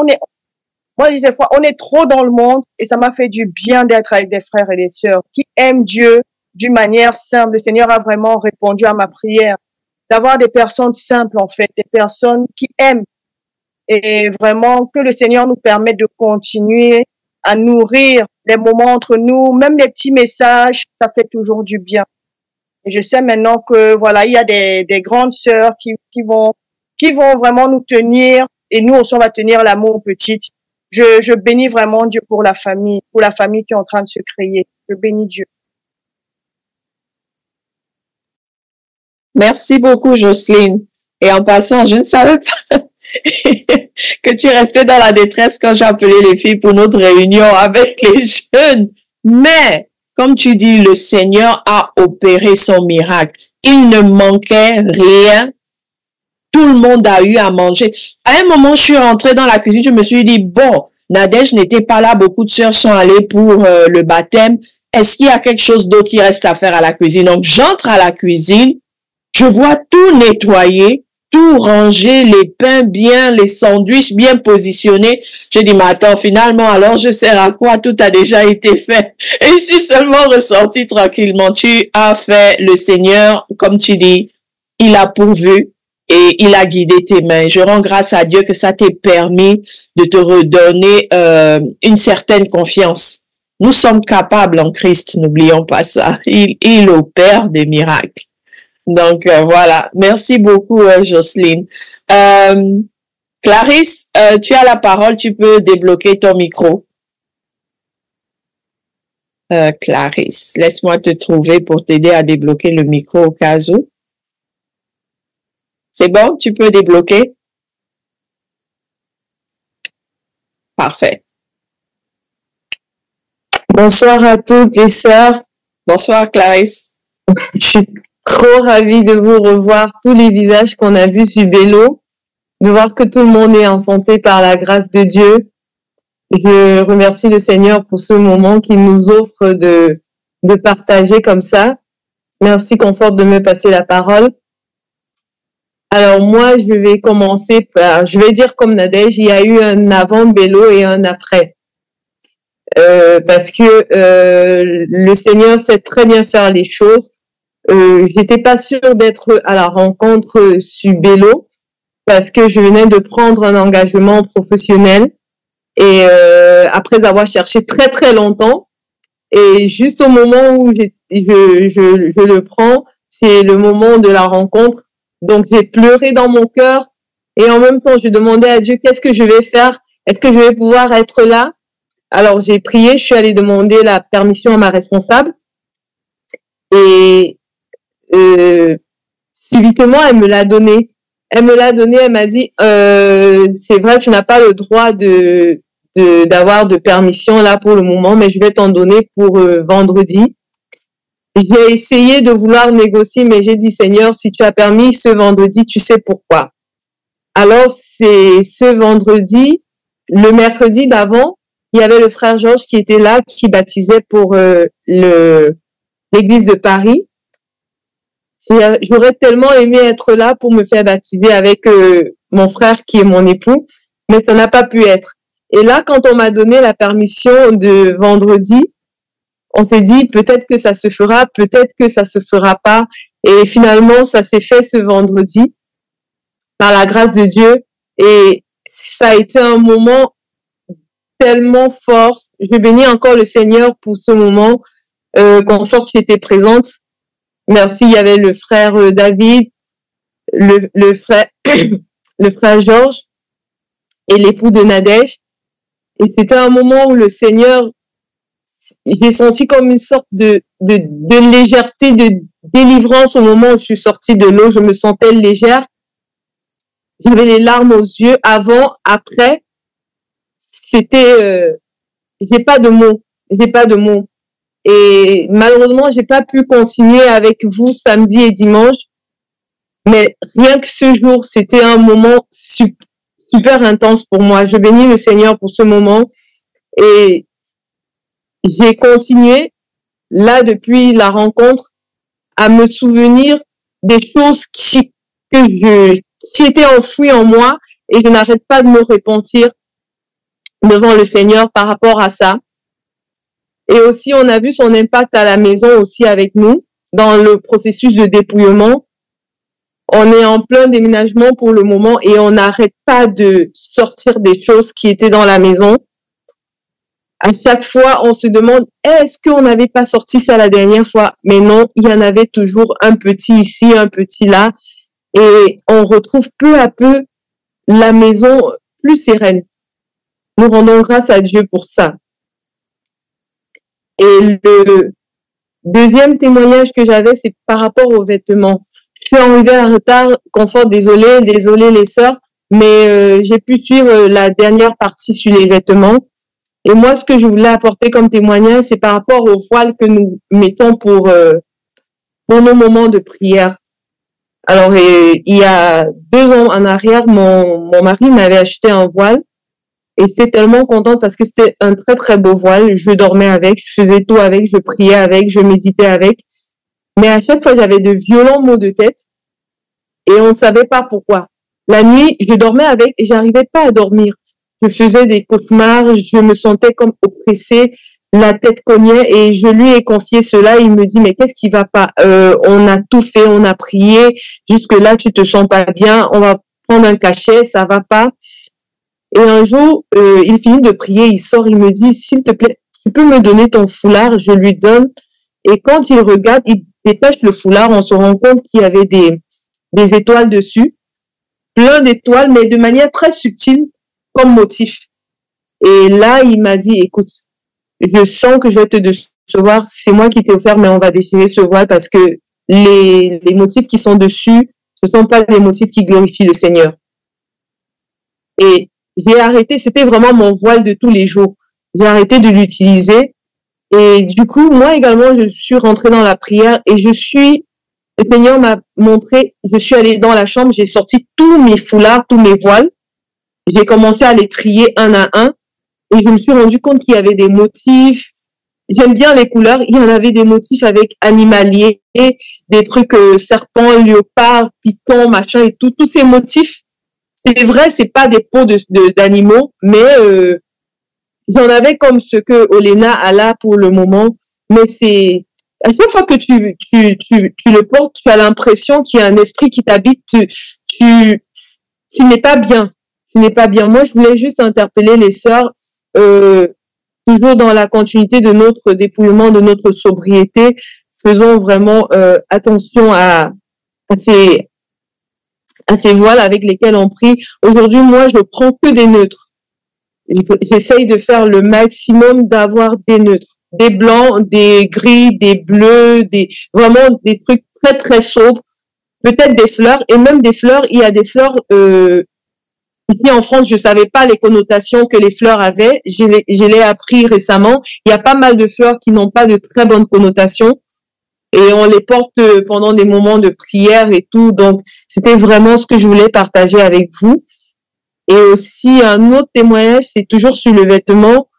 moi je disais, on est trop dans le monde et ça m'a fait du bien d'être avec des frères et des sœurs qui aiment Dieu d'une manière simple. Le Seigneur a vraiment répondu à ma prière, d'avoir des personnes simples en fait, des personnes qui aiment et vraiment que le Seigneur nous permette de continuer à nourrir les moments entre nous, même les petits messages, ça fait toujours du bien. Et je sais maintenant que voilà, il y a des grandes sœurs qui vont vraiment nous tenir et nous aussi on va tenir l'amour petite. Je bénis vraiment Dieu pour la famille qui est en train de se créer. Je bénis Dieu. Merci beaucoup Jocelyne. Et en passant, je ne savais pas que tu restais dans la détresse quand j'ai appelé les filles pour notre réunion avec les jeunes. Mais, comme tu dis, le Seigneur a opéré son miracle. Il ne manquait rien. Tout le monde a eu à manger. À un moment, je suis rentrée dans la cuisine, je me suis dit, bon, Nadège n'était pas là, beaucoup de sœurs sont allées pour le baptême. Est-ce qu'il y a quelque chose d'autre qui reste à faire à la cuisine? Donc, j'entre à la cuisine, je vois tout nettoyer, tout ranger, les pains bien, les sandwichs bien positionnés. J'ai dit, mais attends, finalement, alors je sers à quoi? Tout a déjà été fait. Et je suis seulement ressortie tranquillement. Tu as fait le Seigneur, comme tu dis, il a pourvu et il a guidé tes mains. Je rends grâce à Dieu que ça t'ait permis de te redonner une certaine confiance. Nous sommes capables en Christ, n'oublions pas ça. Il opère des miracles. Donc, voilà. Merci beaucoup, Jocelyne. Clarisse, tu as la parole. Tu peux débloquer ton micro. Clarisse, laisse-moi te trouver pour t'aider à débloquer le micro au cas où. C'est bon? Tu peux débloquer? Parfait. Bonsoir à toutes les sœurs. Bonsoir, Clarisse. Trop ravie de vous revoir, tous les visages qu'on a vus sur Bellot, de voir que tout le monde est en santé par la grâce de Dieu. Je remercie le Seigneur pour ce moment qu'il nous offre de partager comme ça. Merci Conforte de me passer la parole. Alors moi, je vais commencer par, je vais dire comme Nadège, il y a eu un avant Bellot et un après. Parce que le Seigneur sait très bien faire les choses. J'étais pas sûre d'être à la rencontre sur Bellot parce que je venais de prendre un engagement professionnel et après avoir cherché très très longtemps, et juste au moment où je le prends, c'est le moment de la rencontre. Donc j'ai pleuré dans mon cœur et en même temps je demandais à Dieu qu'est-ce que je vais faire, est-ce que je vais pouvoir être là. Alors j'ai prié, je suis allée demander la permission à ma responsable et subitement elle me l'a donnée. Elle me l'a donnée, elle m'a dit c'est vrai, tu n'as pas le droit d'avoir de permission là pour le moment, mais je vais t'en donner pour vendredi. J'ai essayé de vouloir négocier, mais j'ai dit, Seigneur, si tu as permis ce vendredi, tu sais pourquoi. Alors, c'est ce vendredi, le mercredi d'avant, il y avait le frère Georges qui était là, qui baptisait pour l'église de Paris. J'aurais tellement aimé être là pour me faire baptiser avec mon frère qui est mon époux, mais ça n'a pas pu être. Et là, quand on m'a donné la permission de vendredi, on s'est dit peut-être que ça se fera, peut-être que ça se fera pas. Et finalement, ça s'est fait ce vendredi par la grâce de Dieu. Et ça a été un moment tellement fort. Je bénis encore le Seigneur pour ce moment. Conforte, tu étais présente. Merci. Il y avait le frère David, le frère Georges et l'époux de Nadège. Et c'était un moment où le Seigneur, j'ai senti comme une sorte de légèreté, de délivrance au moment où je suis sortie de l'eau. Je me sentais légère. J'avais les larmes aux yeux. Avant, après, c'était... j'ai pas de mots. J'ai pas de mots. Et malheureusement, j'ai pas pu continuer avec vous samedi et dimanche. Mais rien que ce jour, c'était un moment super intense pour moi. Je bénis le Seigneur pour ce moment. Et... j'ai continué, là, depuis la rencontre, à me souvenir des choses qui étaient enfouies en moi, et je n'arrête pas de me repentir devant le Seigneur par rapport à ça. Et aussi, on a vu son impact à la maison aussi avec nous, dans le processus de dépouillement. On est en plein déménagement pour le moment et on n'arrête pas de sortir des choses qui étaient dans la maison. À chaque fois, on se demande, est-ce qu'on n'avait pas sorti ça la dernière fois? Mais non, il y en avait toujours un petit ici, un petit là. Et on retrouve peu à peu la maison plus sereine. Nous rendons grâce à Dieu pour ça. Et le deuxième témoignage que j'avais, c'est par rapport aux vêtements. Je suis arrivée en retard, Conforte, désolée les sœurs, mais j'ai pu suivre la dernière partie sur les vêtements. Et moi, ce que je voulais apporter comme témoignage, c'est par rapport au voile que nous mettons pour nos moments de prière. Alors, il y a 2 ans en arrière, mon mari m'avait acheté un voile et j'étais tellement contente parce que c'était un très, très beau voile. Je dormais avec, je faisais tout avec, je priais avec, je méditais avec. Mais à chaque fois, j'avais de violents maux de tête et on ne savait pas pourquoi. La nuit, je dormais avec et j'arrivais pas à dormir. Je faisais des cauchemars, je me sentais comme oppressée, la tête cognait et je lui ai confié cela. Il me dit, mais qu'est-ce qui va pas? On a tout fait, on a prié, jusque-là tu te sens pas bien, on va prendre un cachet, ça va pas. Et un jour, il finit de prier, il sort, il me dit, s'il te plaît, tu peux me donner ton foulard? Je lui donne. Et quand il regarde, il dépêche le foulard, on se rend compte qu'il y avait des étoiles dessus, plein d'étoiles, mais de manière très subtile, comme motif. Et là, il m'a dit, écoute, je sens que je vais te décevoir, c'est moi qui t'ai offert, mais on va déchirer ce voile parce que les motifs qui sont dessus, ce ne sont pas les motifs qui glorifient le Seigneur. Et j'ai arrêté, c'était vraiment mon voile de tous les jours. J'ai arrêté de l'utiliser. Et du coup, moi également, je suis rentrée dans la prière et le Seigneur m'a montré, je suis allée dans la chambre, j'ai sorti tous mes foulards, tous mes voiles. J'ai commencé à les trier un à un et je me suis rendu compte qu'il y avait des motifs, j'aime bien les couleurs. Il y en avait des motifs avec animalier, des trucs serpents, léopards, pitons, machin et tout. Tous ces motifs, c'est vrai, c'est pas des peaux d'animaux, mais j'en avais comme ce que Oléna a là pour le moment. Mais c'est à chaque fois que tu le portes, tu as l'impression qu'il y a un esprit qui t'habite. Tu n'es pas bien. Tu n'es pas bien. Moi, je voulais juste interpeller les sœurs. Toujours dans la continuité de notre dépouillement, de notre sobriété, faisons vraiment attention à ces voiles avec lesquelles on prie. Aujourd'hui, moi, je ne prends que des neutres. J'essaye de faire le maximum d'avoir des neutres. Des blancs, des gris, des bleus, vraiment des trucs très, très sobres. Peut-être des fleurs, et même des fleurs, il y a des fleurs... Ici en France, je savais pas les connotations que les fleurs avaient. Je l'ai appris récemment. Il y a pas mal de fleurs qui n'ont pas de très bonnes connotations et on les porte pendant des moments de prière et tout. Donc, c'était vraiment ce que je voulais partager avec vous. Et aussi, un autre témoignage, c'est toujours sur le vêtement.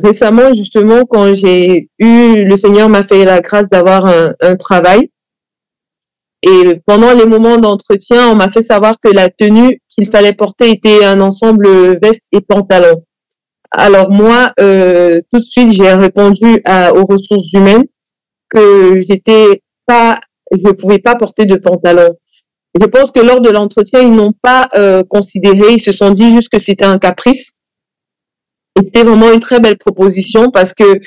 Récemment, justement, quand j'ai eu... Le Seigneur m'a fait la grâce d'avoir un travail. Et pendant les moments d'entretien, on m'a fait savoir que la tenue qu'il fallait porter était un ensemble veste et pantalon. Alors moi, tout de suite, j'ai répondu aux ressources humaines que je pouvais pas porter de pantalon. Je pense que lors de l'entretien, ils n'ont pas considéré, ils se sont dit juste que c'était un caprice. Et c'était vraiment une très belle proposition parce que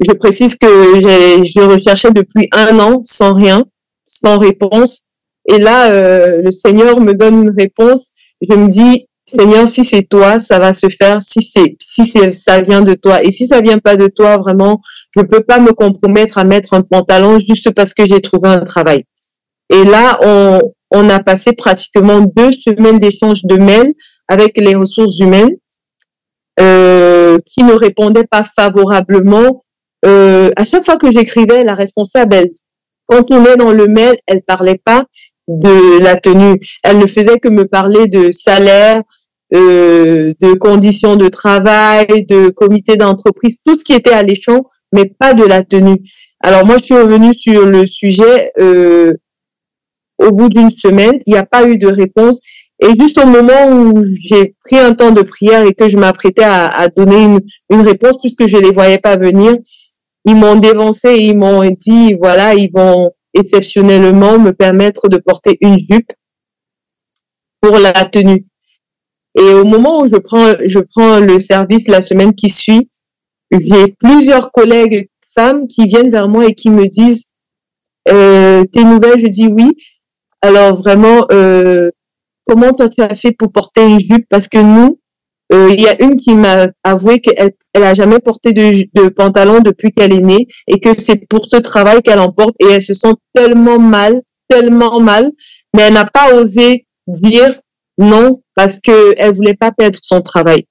je précise que je recherchais depuis 1 an sans rien, sans réponse. Et là, le Seigneur me donne une réponse. Je me dis, Seigneur, si c'est toi, ça va se faire. Ça vient de toi. Et si ça vient pas de toi, vraiment, je peux pas me compromettre à mettre un pantalon juste parce que j'ai trouvé un travail. Et là, on a passé pratiquement 2 semaines d'échange de mails avec les ressources humaines, qui ne répondaient pas favorablement. À chaque fois que j'écrivais, la responsable, quand on est dans le mail, elle parlait pas de la tenue. Elle ne faisait que me parler de salaire, de conditions de travail, de comité d'entreprise, tout ce qui était alléchant, mais pas de la tenue. Alors moi, je suis revenue sur le sujet au bout d'1 semaine. Il n'y a pas eu de réponse. Et juste au moment où j'ai pris un temps de prière et que je m'apprêtais à donner une réponse, puisque je les voyais pas venir, ils m'ont dévancé et ils m'ont dit, voilà, ils vont exceptionnellement me permettre de porter une jupe pour la tenue. Et au moment où je prends le service la semaine qui suit, j'ai plusieurs collègues femmes qui viennent vers moi et qui me disent, tes nouvelles, je dis oui. Alors vraiment, comment toi tu as fait pour porter une jupe? Parce que nous, il y a une qui m'a avoué qu'elle a jamais porté de pantalon depuis qu'elle est née et que c'est pour ce travail qu'elle en porte et elle se sent tellement mal, mais elle n'a pas osé dire non parce que elle voulait pas perdre son travail.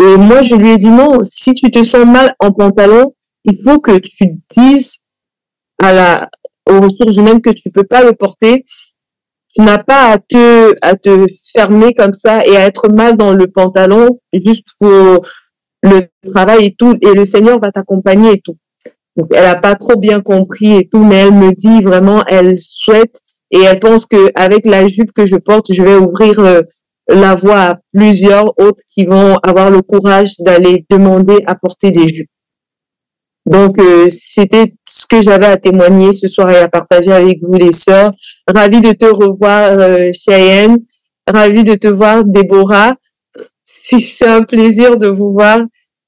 Et moi, je lui ai dit non, si tu te sens mal en pantalon, il faut que tu dises aux ressources humaines que tu peux pas le porter. Tu n'as pas à te fermer comme ça et à être mal dans le pantalon juste pour le travail et tout. Et le Seigneur va t'accompagner et tout. Donc, elle n'a pas trop bien compris et tout, mais elle me dit vraiment, elle souhaite et elle pense qu'avec la jupe que je porte, je vais ouvrir la voie à plusieurs autres qui vont avoir le courage d'aller demander à porter des jupes. Donc, c'était ce que j'avais à témoigner ce soir et à partager avec vous, les sœurs. Ravie de te revoir, Chayenne. Ravie de te voir, Déborah. C'est un plaisir de vous voir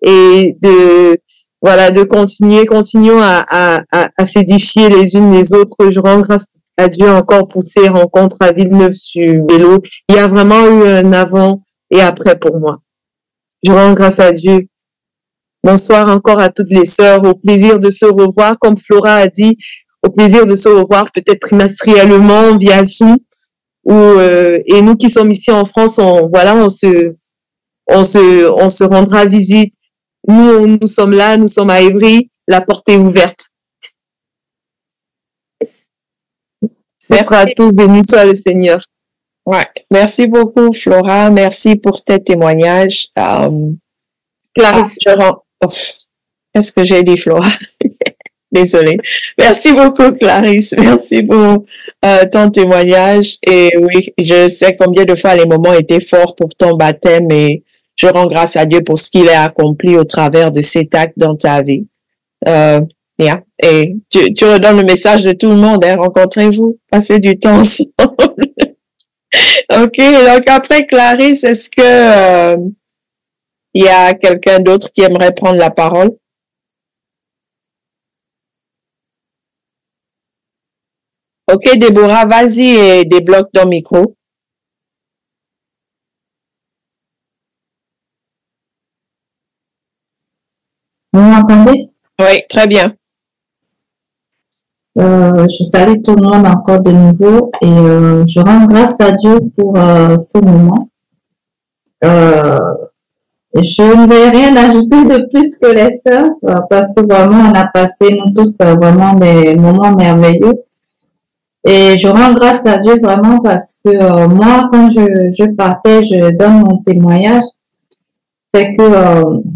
et de continuer. Continuons à s'édifier les unes les autres. Je rends grâce à Dieu encore pour ces rencontres à Villeneuve-sur-Bellot. Il y a vraiment eu un avant et après pour moi. Je rends grâce à Dieu. Bonsoir encore à toutes les sœurs, au plaisir de se revoir, comme Flora a dit, au plaisir de se revoir peut-être trimestriellement via Zoom. Et nous qui sommes ici en France, on se rendra visite. Nous sommes là, nous sommes à Évry, la porte est ouverte. Ce sera tout, béni soit le Seigneur. Ouais, merci beaucoup Flora, merci pour tes témoignages. Clarisse. Ah, Qu'est-ce que j'ai dit, Flora? Désolée. Merci beaucoup, Clarisse. Merci pour ton témoignage. Et oui, je sais combien de fois les moments étaient forts pour ton baptême et je rends grâce à Dieu pour ce qu'il a accompli au travers de cet acte dans ta vie. Yeah. Et tu redonnes le message de tout le monde, hein? Rencontrez-vous, passez du temps ensemble. OK, donc après Clarisse, est-ce que il y a quelqu'un d'autre qui aimerait prendre la parole? OK, Déborah, vas-y et débloque ton micro. Vous m'entendez? Oui, très bien. Je salue tout le monde encore de nouveau et je rends grâce à Dieu pour ce moment. Je ne vais rien ajouter de plus que les sœurs parce que vraiment on a passé nous tous vraiment des moments merveilleux et je rends grâce à Dieu vraiment parce que moi quand je partais, je donne mon témoignage, c'est que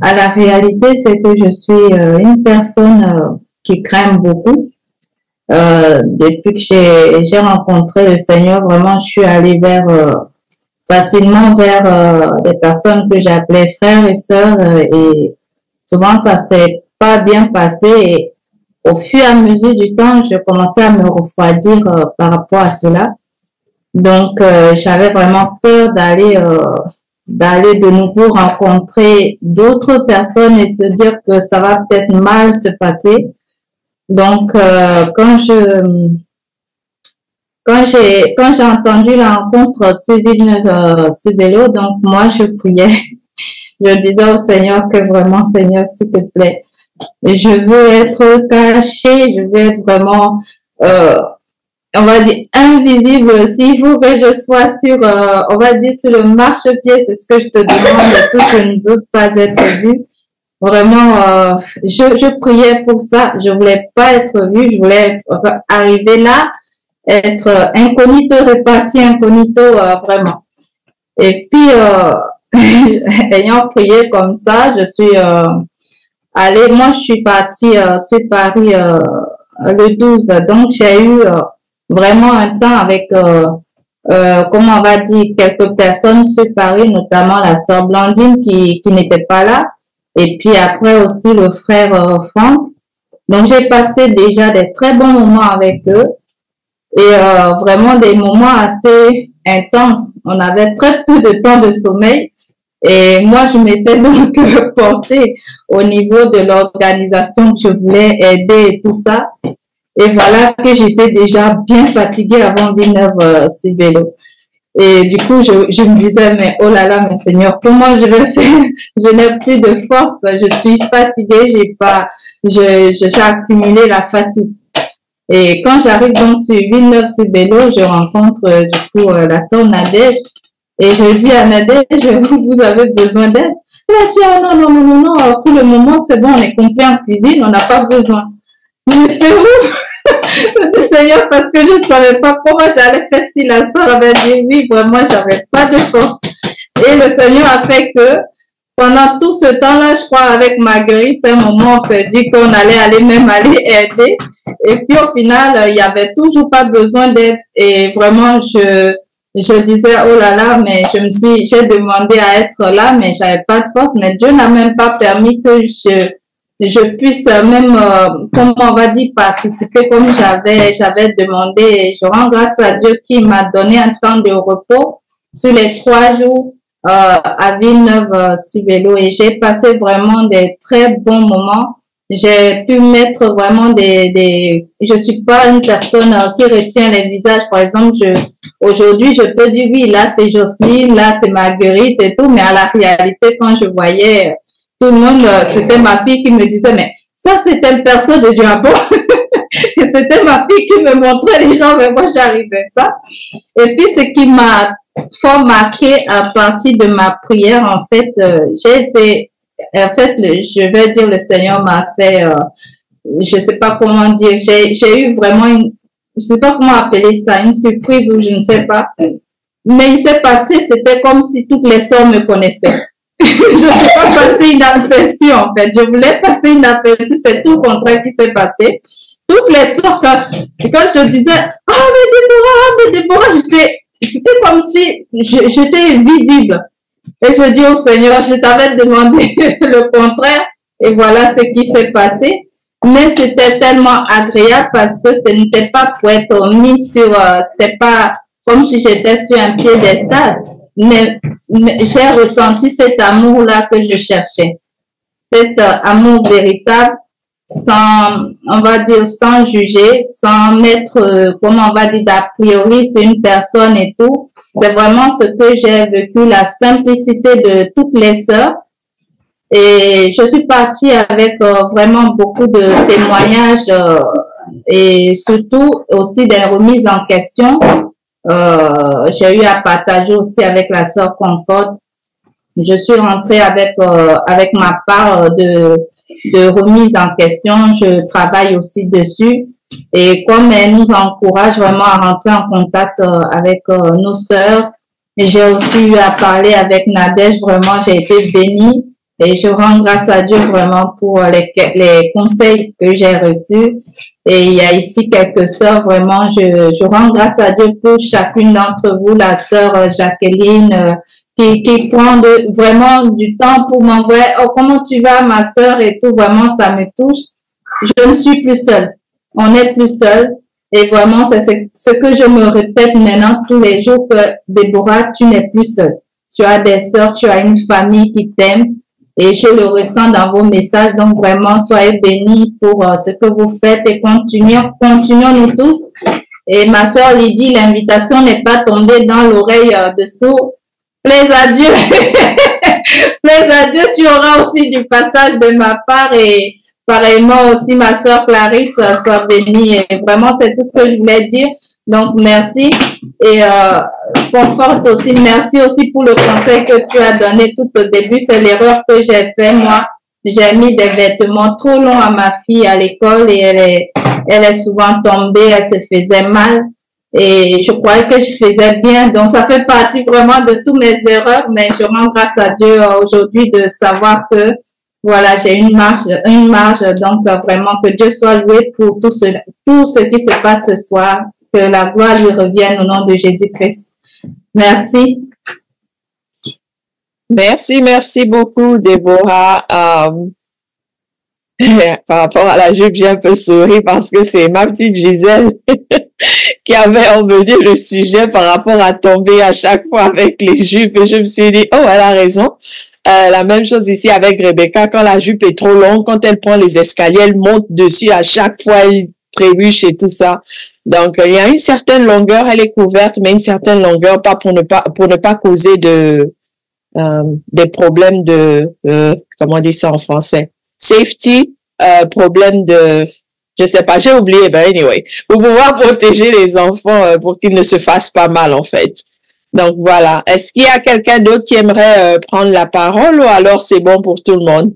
à la réalité c'est que je suis une personne qui craint beaucoup. Depuis que j'ai rencontré le Seigneur, vraiment, je suis allée vers, facilement vers des personnes que j'appelais frères et sœurs, et souvent ça s'est pas bien passé, et au fur et à mesure du temps, je commençais à me refroidir par rapport à cela. Donc, j'avais vraiment peur d'aller, de nouveau rencontrer d'autres personnes et se dire que ça va peut-être mal se passer. Donc, quand j'ai entendu la rencontre sur Villeneuve-sur-Bellot, donc moi je priais, je disais au Seigneur que vraiment, Seigneur, s'il te plaît, je veux être cachée, je veux être vraiment, on va dire invisible. S'il faut que je sois sur, on va dire sur le marchepied, c'est ce que je te demande, tout, je ne veux pas être vue. Vraiment, je priais pour ça. Je voulais pas être vue. Je voulais arriver là, être incognito, reparti incognito, vraiment. Et puis, ayant prié comme ça, je suis allée. Moi, je suis partie sur Paris le 12. Donc, j'ai eu vraiment un temps avec, comment on va dire, quelques personnes sur Paris, notamment la sœur Blandine qui n'était pas là. Et puis après aussi le frère Franck. Donc j'ai passé déjà des très bons moments avec eux et vraiment des moments assez intenses. On avait très peu de temps de sommeil et moi je m'étais donc portée au niveau de l'organisation que je voulais aider et tout ça. Et voilà que j'étais déjà bien fatiguée avant Villeneuve-sur-Bellot. Et du coup, je me disais, mais oh là là, mais Seigneur, comment je vais faire? Je n'ai plus de force, je suis fatiguée, j'ai accumulé la fatigue. Et quand j'arrive donc sur Villeneuve-sur-Bellot, je rencontre du coup la sœur Nadège et je dis à Nadège, vous avez besoin d'aide? Elle a dit, ah non, non, non, non, non, pour le moment, c'est bon, on est complet en cuisine, on n'a pas besoin. J'ai fait ouf! Seigneur, parce que je savais pas comment j'allais faire si la soeur avait dit oui, vraiment, j'avais pas de force. Et le Seigneur a fait que, pendant tout ce temps-là, je crois, avec Marguerite, à un moment, on s'est dit qu'on allait aller aider. Et puis, au final, il y avait toujours pas besoin d'aide. Et vraiment, je disais, oh là là, mais j'ai demandé à être là, mais j'avais pas de force. Mais Dieu n'a même pas permis que je puisse même, comment on va dire, participer comme j'avais demandé. Et je rends grâce à Dieu qui m'a donné un temps de repos sur les 3 jours à Villeneuve-sur-Bellot. Et j'ai passé vraiment des très bons moments. J'ai pu mettre vraiment je suis pas une personne qui retient les visages. Par exemple, aujourd'hui, je peux dire oui, là c'est Jocelyne, là c'est Marguerite et tout. Mais à la réalité, quand je voyais tout le monde, c'était ma fille qui me disait, mais ça, c'est telle personne. J'ai dit, ah bon? Et c'était ma fille qui me montrait les gens, mais moi, j'arrivais pas. Et puis, ce qui m'a fort marqué à partir de ma prière, en fait, je vais dire, le Seigneur m'a fait, je sais pas comment dire, j'ai eu vraiment je sais pas comment appeler ça, une surprise ou je ne sais pas. Mais il s'est passé, c'était comme si toutes les sœurs me connaissaient. Je ne sais pas passer inaperçue en fait. Je voulais passer inaperçue, c'est tout le contraire qui s'est passé. Toutes les sortes, quand je te disais « Ah, mais Déborah, c'était comme si j'étais invisible. » Et je dis au Seigneur, je t'avais demandé le contraire et voilà ce qui s'est passé. Mais c'était tellement agréable parce que ce n'était pas pour être mis sur, c'était pas comme si j'étais sur un piédestal. Mais j'ai ressenti cet amour-là que je cherchais. Cet amour véritable, sans, on va dire, sans juger, sans mettre, comment on va dire, d'a priori, c'est une personne et tout. C'est vraiment ce que j'ai vécu, la simplicité de toutes les sœurs. Et je suis partie avec vraiment beaucoup de témoignages et surtout aussi des remises en question. J'ai eu à partager aussi avec la sœur Conforte. Je suis rentrée avec avec ma part de remise en question. Je travaille aussi dessus. Et comme elle nous encourage vraiment à rentrer en contact avec nos sœurs, j'ai aussi eu à parler avec Nadège. Vraiment, j'ai été bénie. Et je rends grâce à Dieu vraiment pour les conseils que j'ai reçus. Et il y a ici quelques sœurs, vraiment, je rends grâce à Dieu pour chacune d'entre vous, la sœur Jacqueline, qui prend vraiment du temps pour m'envoyer « Oh, comment tu vas, ma sœur ?» et tout, vraiment, ça me touche. Je ne suis plus seule. On n'est plus seule. Et vraiment, c'est ce que je me répète maintenant tous les jours, que Déborah, tu n'es plus seule. Tu as des sœurs, tu as une famille qui t'aime. Et je le ressens dans vos messages. Donc, vraiment, soyez bénis pour ce que vous faites et continuons-nous tous. Et ma sœur Lydie, l'invitation n'est pas tombée dans l'oreille de sourd. Plaise à Dieu. Plaise à Dieu, tu auras aussi du passage de ma part. Et pareillement aussi, ma sœur Clarisse, sois bénie. Et vraiment, c'est tout ce que je voulais dire. Donc, merci. Et Conforte aussi, merci aussi pour le conseil que tu as donné tout au début. C'est l'erreur que j'ai fait, moi. J'ai mis des vêtements trop longs à ma fille à l'école et elle est souvent tombée, elle se faisait mal. Et je croyais que je faisais bien. Donc, ça fait partie vraiment de toutes mes erreurs, mais je rends grâce à Dieu aujourd'hui de savoir que, voilà, j'ai une marge. Donc, vraiment, que Dieu soit loué pour tout ce qui se passe ce soir. Que la gloire lui revienne au nom de Jésus-Christ. Merci. Merci beaucoup, Déborah. Par rapport à la jupe, j'ai un peu souri parce que c'est ma petite Gisèle qui avait emmené le sujet par rapport à tomber à chaque fois avec les jupes. Et je me suis dit, oh, elle a raison. La même chose ici avec Rebecca. Quand la jupe est trop longue, quand elle prend les escaliers, elle monte dessus à chaque fois, elle trébuche et tout ça. Donc, il y a une certaine longueur, elle est couverte, mais une certaine longueur, pas pour ne pas causer des problèmes de, comment on dit ça en français, safety, problème de, je sais pas, j'ai oublié, ben anyway, pour pouvoir protéger les enfants pour qu'ils ne se fassent pas mal en fait. Donc voilà. Est-ce qu'il y a quelqu'un d'autre qui aimerait prendre la parole ou alors c'est bon pour tout le monde?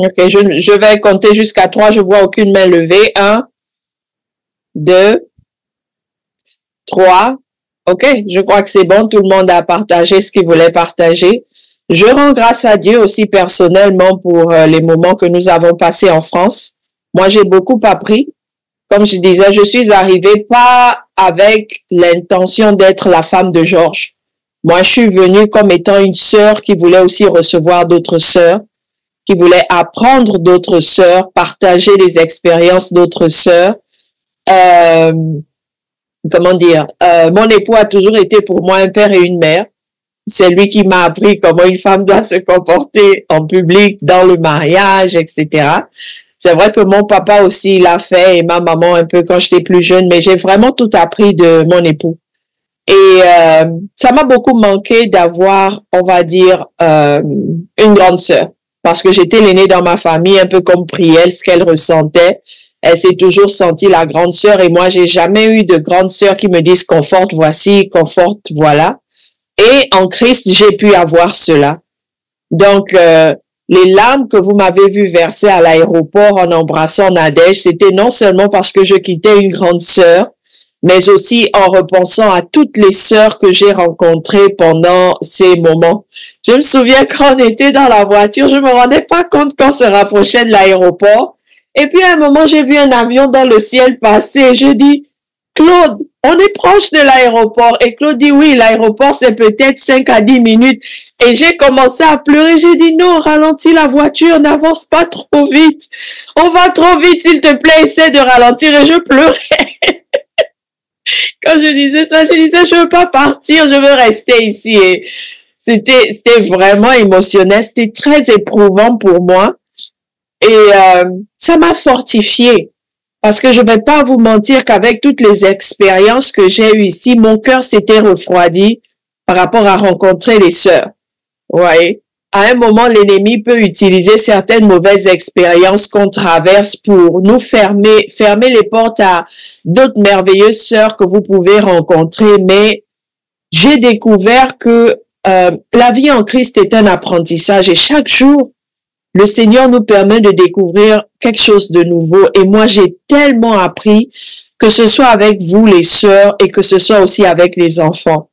Ok, je vais compter jusqu'à 3. Je vois aucune main levée. 1, 2, 3. Ok, je crois que c'est bon. Tout le monde a partagé ce qu'il voulait partager. Je rends grâce à Dieu aussi personnellement pour les moments que nous avons passés en France. Moi, j'ai beaucoup appris. Comme je disais, je suis arrivée pas avec l'intention d'être la femme de Georges. Moi, je suis venue comme étant une sœur qui voulait aussi recevoir d'autres sœurs, qui voulait apprendre d'autres sœurs, partager les expériences d'autres sœurs. Comment dire, mon époux a toujours été pour moi un père et une mère. C'est lui qui m'a appris comment une femme doit se comporter en public, dans le mariage, etc. C'est vrai que mon papa aussi, il l'a fait, et ma maman un peu quand j'étais plus jeune, mais j'ai vraiment tout appris de mon époux. Et ça m'a beaucoup manqué d'avoir, on va dire, une grande sœur. Parce que j'étais l'aînée dans ma famille, un peu comme Prielle, ce qu'elle ressentait. Elle s'est toujours sentie la grande sœur et moi, j'ai jamais eu de grande sœur qui me dise conforte, voici, conforte, voilà. Et en Christ, j'ai pu avoir cela. Donc, les larmes que vous m'avez vu verser à l'aéroport en embrassant Nadège, c'était non seulement parce que je quittais une grande sœur, mais aussi en repensant à toutes les sœurs que j'ai rencontrées pendant ces moments. Je me souviens quand on était dans la voiture, je me rendais pas compte qu'on se rapprochait de l'aéroport. Et puis à un moment, j'ai vu un avion dans le ciel passer et je dis « Claude, on est proche de l'aéroport. » Et Claude dit « Oui, l'aéroport, c'est peut-être 5 à 10 minutes. » Et j'ai commencé à pleurer. J'ai dit « Non, ralentis la voiture, n'avance pas trop vite. On va trop vite, s'il te plaît, essaie de ralentir. » Et je pleurais. Quand je disais ça, je disais « Je veux pas partir, je veux rester ici. » Et c'était vraiment émotionnel. C'était très éprouvant pour moi. Et ça m'a fortifiée, parce que je vais pas vous mentir qu'avec toutes les expériences que j'ai eues ici, mon cœur s'était refroidi par rapport à rencontrer les sœurs. Vous voyez, à un moment, l'ennemi peut utiliser certaines mauvaises expériences qu'on traverse pour nous fermer les portes à d'autres merveilleuses sœurs que vous pouvez rencontrer. Mais j'ai découvert que la vie en Christ est un apprentissage, et chaque jour, le Seigneur nous permet de découvrir quelque chose de nouveau. Et moi, j'ai tellement appris, que ce soit avec vous, les sœurs, et que ce soit aussi avec les enfants.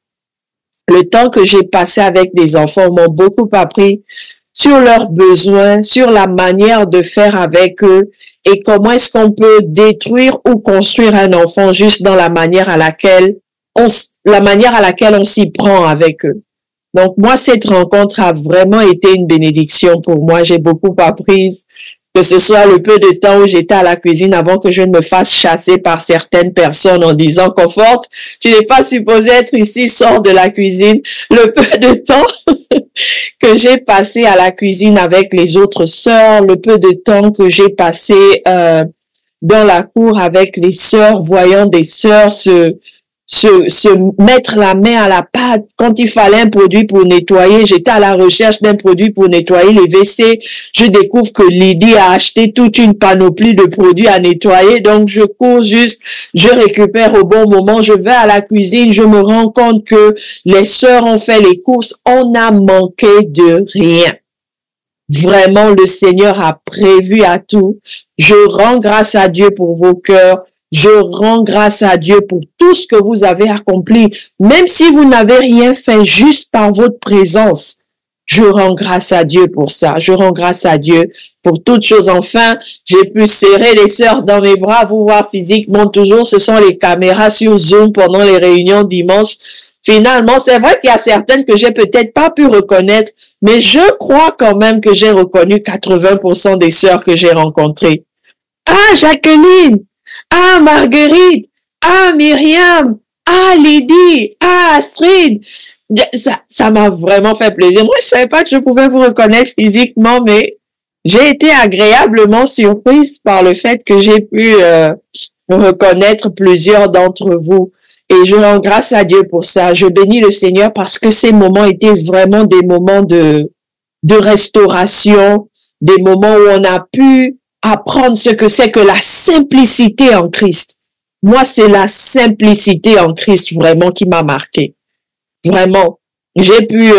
Le temps que j'ai passé avec les enfants m'ont beaucoup appris sur leurs besoins, sur la manière de faire avec eux, et comment est-ce qu'on peut détruire ou construire un enfant juste dans la manière à laquelle on s'y prend avec eux. Donc, moi, cette rencontre a vraiment été une bénédiction pour moi. J'ai beaucoup appris, que ce soit le peu de temps où j'étais à la cuisine avant que je ne me fasse chasser par certaines personnes en disant « Conforte, tu n'es pas supposée être ici, sors de la cuisine ». Le peu de temps que j'ai passé à la cuisine avec les autres sœurs, le peu de temps que j'ai passé dans la cour avec les sœurs, voyant des sœurs se mettre la main à la pâte quand il fallait un produit pour nettoyer. J'étais à la recherche d'un produit pour nettoyer les WC. Je découvre que Lydie a acheté toute une panoplie de produits à nettoyer. Donc, je cours juste, je récupère au bon moment, je vais à la cuisine, je me rends compte que les sœurs ont fait les courses. On n'a manqué de rien. Vraiment, le Seigneur a prévu à tout. Je rends grâce à Dieu pour vos cœurs. Je rends grâce à Dieu pour tout ce que vous avez accompli. Même si vous n'avez rien fait juste par votre présence, je rends grâce à Dieu pour ça. Je rends grâce à Dieu pour toutes choses. Enfin, j'ai pu serrer les sœurs dans mes bras, vous voir physiquement toujours. Ce sont les caméras sur Zoom pendant les réunions dimanche. Finalement, c'est vrai qu'il y a certaines que j'ai peut-être pas pu reconnaître, mais je crois quand même que j'ai reconnu 80% des sœurs que j'ai rencontrées. Ah, Jacqueline! Ah, Marguerite, ah, Myriam, ah, Lydie, ah, Astrid. Ça m'a vraiment fait plaisir. Moi, je savais pas que je pouvais vous reconnaître physiquement, mais j'ai été agréablement surprise par le fait que j'ai pu reconnaître plusieurs d'entre vous. Et je rends grâce à Dieu pour ça. Je bénis le Seigneur parce que ces moments étaient vraiment des moments de restauration, des moments où on a pu apprendre ce que c'est que la simplicité en Christ. Moi, c'est la simplicité en Christ vraiment qui m'a marquée. Vraiment, j'ai pu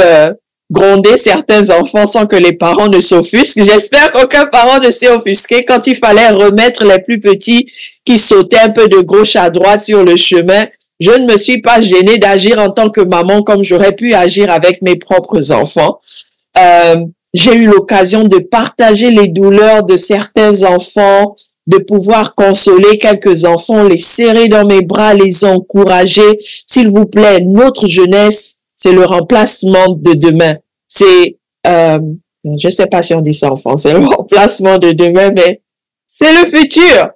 gronder certains enfants sans que les parents ne s'offusquent. J'espère qu'aucun parent ne s'est offusqué quand il fallait remettre les plus petits qui sautaient un peu de gauche à droite sur le chemin. Je ne me suis pas gênée d'agir en tant que maman comme j'aurais pu agir avec mes propres enfants. J'ai eu l'occasion de partager les douleurs de certains enfants, de pouvoir consoler quelques enfants, les serrer dans mes bras, les encourager. S'il vous plaît, notre jeunesse, c'est le remplacement de demain. C'est, je sais pas si on dit ça en français, le remplacement de demain, mais c'est le futur.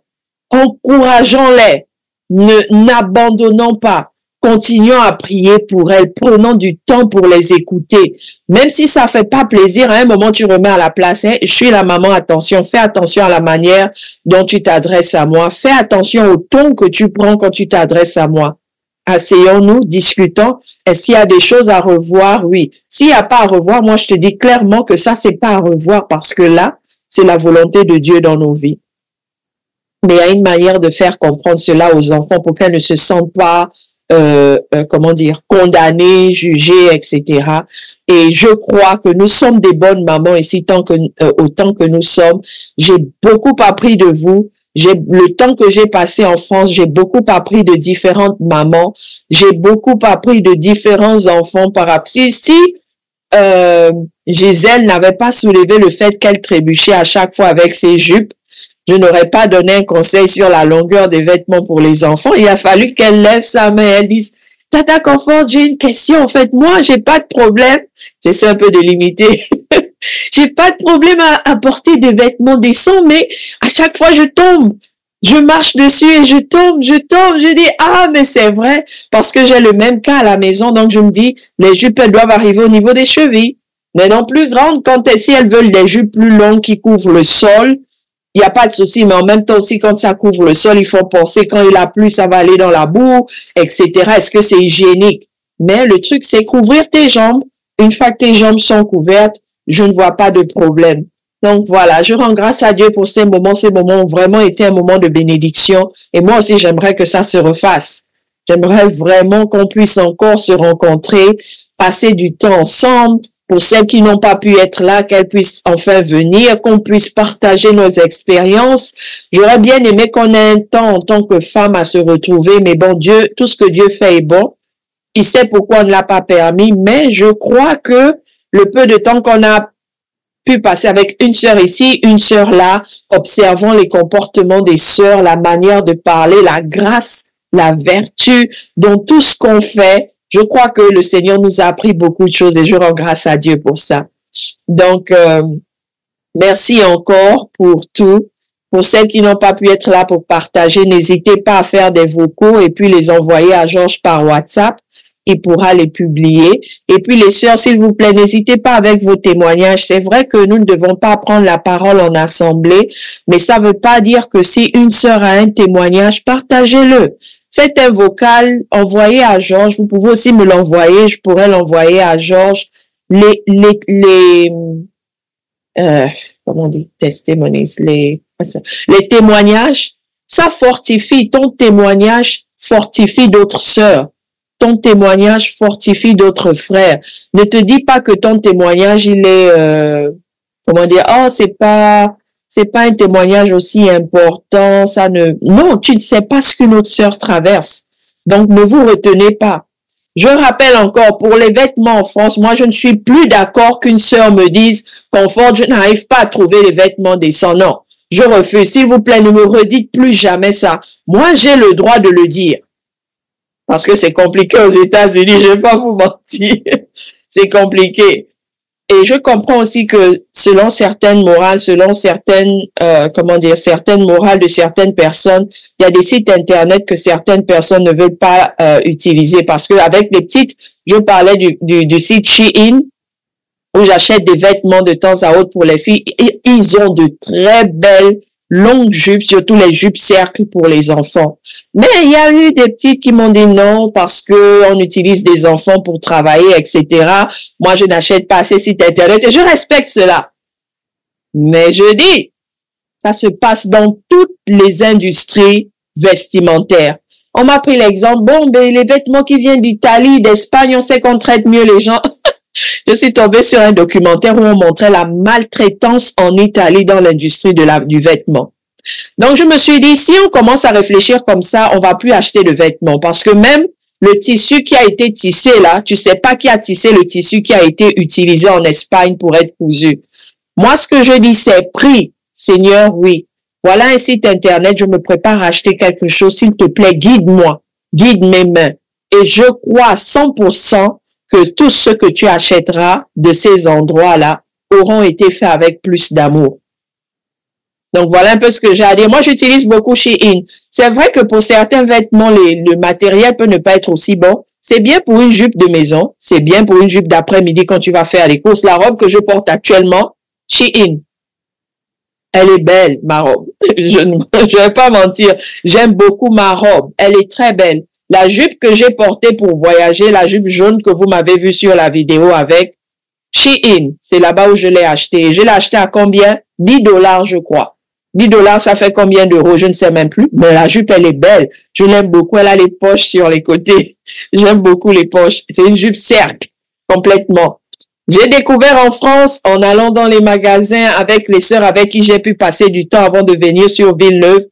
Encourageons-les, n'abandonnons pas. Continuons à prier pour elles, prenons du temps pour les écouter. Même si ça fait pas plaisir, à un moment tu remets à la place, hein, je suis la maman, attention, fais attention à la manière dont tu t'adresses à moi, fais attention au ton que tu prends quand tu t'adresses à moi. Asseyons-nous, discutons, est-ce qu'il y a des choses à revoir? Oui. S'il n'y a pas à revoir, moi je te dis clairement que ça c'est pas à revoir parce que là, c'est la volonté de Dieu dans nos vies. Mais il y a une manière de faire comprendre cela aux enfants pour qu'elles ne se sentent pas condamnés, jugés, etc. Et je crois que nous sommes des bonnes mamans ici autant que nous sommes. J'ai beaucoup appris de vous. Le temps que j'ai passé en France, j'ai beaucoup appris de différentes mamans, j'ai beaucoup appris de différents enfants par Si Gisèle n'avait pas soulevé le fait qu'elle trébuchait à chaque fois avec ses jupes, je n'aurais pas donné un conseil sur la longueur des vêtements pour les enfants. Il a fallu qu'elle lève sa main, elle dise « Tata Conforte, j'ai une question, en fait, moi, j'ai pas de problème. » J'essaie un peu de limiter. « J'ai pas de problème à porter des vêtements décents, mais à chaque fois, je tombe. Je marche dessus et je tombe. Je dis, ah, mais c'est vrai, parce que j'ai le même cas à la maison. Donc, je me dis, les jupes, elles doivent arriver au niveau des chevilles. Mais non plus grandes, si elles veulent des jupes plus longues qui couvrent le sol, il n'y a pas de souci. Mais en même temps aussi, quand ça couvre le sol, il faut penser quand il a plu, ça va aller dans la boue, etc. Est-ce que c'est hygiénique? Mais le truc, c'est couvrir tes jambes. Une fois que tes jambes sont couvertes, je ne vois pas de problème. Donc voilà, je rends grâce à Dieu pour ces moments. Ces moments ont vraiment été un moment de bénédiction. Et moi aussi, j'aimerais que ça se refasse. J'aimerais vraiment qu'on puisse encore se rencontrer, passer du temps ensemble. Pour celles qui n'ont pas pu être là, qu'elles puissent enfin venir, qu'on puisse partager nos expériences. J'aurais bien aimé qu'on ait un temps en tant que femme à se retrouver. Mais bon, Dieu, tout ce que Dieu fait est bon. Il sait pourquoi on ne l'a pas permis. Mais je crois que le peu de temps qu'on a pu passer avec une sœur ici, une sœur là, observant les comportements des sœurs, la manière de parler, la grâce, la vertu, dans tout ce qu'on fait, je crois que le Seigneur nous a appris beaucoup de choses et je rends grâce à Dieu pour ça. Donc, merci encore pour tout. Pour celles qui n'ont pas pu être là pour partager, n'hésitez pas à faire des vocaux et puis les envoyer à Georges par WhatsApp. Il pourra les publier. Et puis les sœurs, s'il vous plaît, n'hésitez pas avec vos témoignages. C'est vrai que nous ne devons pas prendre la parole en assemblée, mais ça ne veut pas dire que si une sœur a un témoignage, partagez-le. C'est un vocal envoyé à Georges. Vous pouvez aussi me l'envoyer. Je pourrais l'envoyer à Georges. Comment on dit? Testimonies. Les témoignages, ça fortifie. Ton témoignage fortifie d'autres sœurs. Ton témoignage fortifie d'autres frères. Ne te dis pas que ton témoignage, il est, oh, c'est pas un témoignage aussi important, non, tu ne sais pas ce qu'une autre sœur traverse. Donc, ne vous retenez pas. Je rappelle encore, pour les vêtements en France, moi, je ne suis plus d'accord qu'une sœur me dise, Conforte, je n'arrive pas à trouver les vêtements décents. Non, je refuse. S'il vous plaît, ne me redites plus jamais ça. Moi, j'ai le droit de le dire. Parce que c'est compliqué aux États-Unis, je vais pas vous mentir. C'est compliqué. Et je comprends aussi que selon certaines morales, selon certaines, certaines morales de certaines personnes, il y a des sites internet que certaines personnes ne veulent pas utiliser. Parce que avec les petites, je parlais du site Shein, où j'achète des vêtements de temps à autre pour les filles. Et ils ont de très belles longues jupes, surtout les jupes cercles pour les enfants. Mais il y a eu des petites qui m'ont dit non parce que on utilise des enfants pour travailler, etc. Moi, je n'achète pas ces sites internet et je respecte cela. Mais je dis, ça se passe dans toutes les industries vestimentaires. On m'a pris l'exemple, les vêtements qui viennent d'Italie, d'Espagne, on sait qu'on traite mieux les gens. Je suis tombée sur un documentaire où on montrait la maltraitance en Italie dans l'industrie du vêtement. Donc, je me suis dit, si on commence à réfléchir comme ça, on va plus acheter de vêtements. Parce que même le tissu qui a été tissé là, tu sais pas qui a tissé le tissu qui a été utilisé en Espagne pour être cousu. Moi, ce que je dis, c'est prix. Seigneur, oui. Voilà un site internet, je me prépare à acheter quelque chose. S'il te plaît, guide-moi. Guide mes mains. Et je crois 100% que tout ce que tu achèteras de ces endroits-là auront été faits avec plus d'amour. Donc, voilà un peu ce que j'ai à dire. Moi, j'utilise beaucoup Shein. C'est vrai que pour certains vêtements, le matériel peut ne pas être aussi bon. C'est bien pour une jupe de maison. C'est bien pour une jupe d'après-midi quand tu vas faire les courses. La robe que je porte actuellement, Shein. Elle est belle, ma robe. Je vais pas mentir. J'aime beaucoup ma robe. Elle est très belle. La jupe que j'ai portée pour voyager, la jupe jaune que vous m'avez vue sur la vidéo avec Shein, c'est là-bas où je l'ai achetée. Je l'ai achetée à combien? 10 $, je crois. 10 $, ça fait combien d'euros? Je ne sais même plus. Mais la jupe, elle est belle. Je l'aime beaucoup. Elle a les poches sur les côtés. J'aime beaucoup les poches. C'est une jupe cercle, complètement. J'ai découvert en France, en allant dans les magasins avec les sœurs avec qui j'ai pu passer du temps avant de venir sur Villeneuve,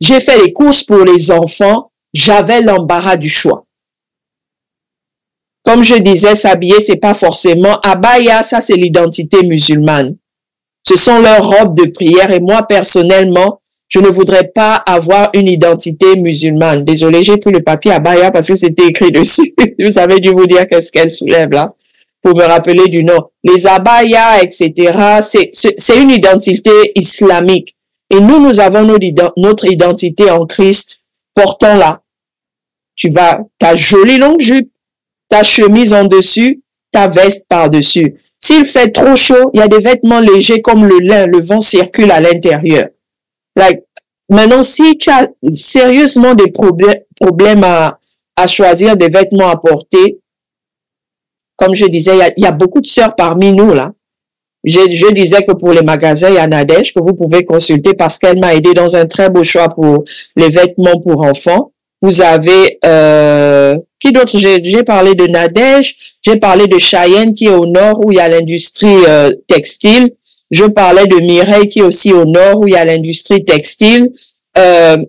j'ai fait les courses pour les enfants, j'avais l'embarras du choix. Comme je disais, s'habiller, c'est pas forcément abaya, ça c'est l'identité musulmane. Ce sont leurs robes de prière et moi personnellement, je ne voudrais pas avoir une identité musulmane. Désolée, j'ai pris le papier abaya parce que c'était écrit dessus. Vous avez dû vous dire qu'est-ce qu'elle soulève là, pour me rappeler du nom. Les abayas, etc., c'est une identité islamique. Et nous avons notre identité en Christ, portons-la. Tu vas, ta jolie longue jupe, ta chemise en dessus, ta veste par-dessus. S'il fait trop chaud, il y a des vêtements légers comme le lin, le vent circule à l'intérieur. Like, maintenant, si tu as sérieusement des problèmes à choisir des vêtements à porter, comme je disais, il y a beaucoup de sœurs parmi nous, là. Je disais que pour les magasins, il y a Nadège que vous pouvez consulter parce qu'elle m'a aidé dans un très beau choix pour les vêtements pour enfants. Vous avez, qui d'autre? J'ai parlé de Nadège, j'ai parlé de Chayenne qui est au nord où il y a l'industrie textile. Je parlais de Mireille qui est aussi au nord où il y a l'industrie textile. Il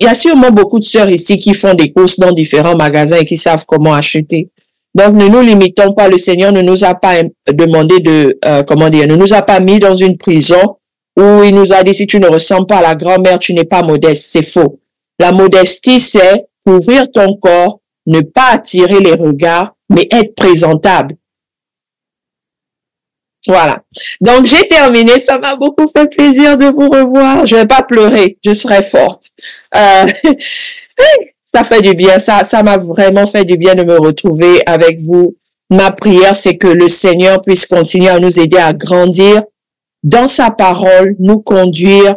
y a sûrement beaucoup de sœurs ici qui font des courses dans différents magasins et qui savent comment acheter. Donc, ne nous limitons pas. Le Seigneur ne nous a pas demandé de, ne nous a pas mis dans une prison où il nous a dit, si tu ne ressembles pas à la grand-mère, tu n'es pas modeste. C'est faux. La modestie, c'est couvrir ton corps, ne pas attirer les regards, mais être présentable. Voilà. Donc, j'ai terminé. Ça m'a beaucoup fait plaisir de vous revoir. Je vais pas pleurer. Je serai forte. Ça fait du bien, ça m'a vraiment fait du bien de me retrouver avec vous. Ma prière, c'est que le Seigneur puisse continuer à nous aider à grandir dans sa parole, nous conduire,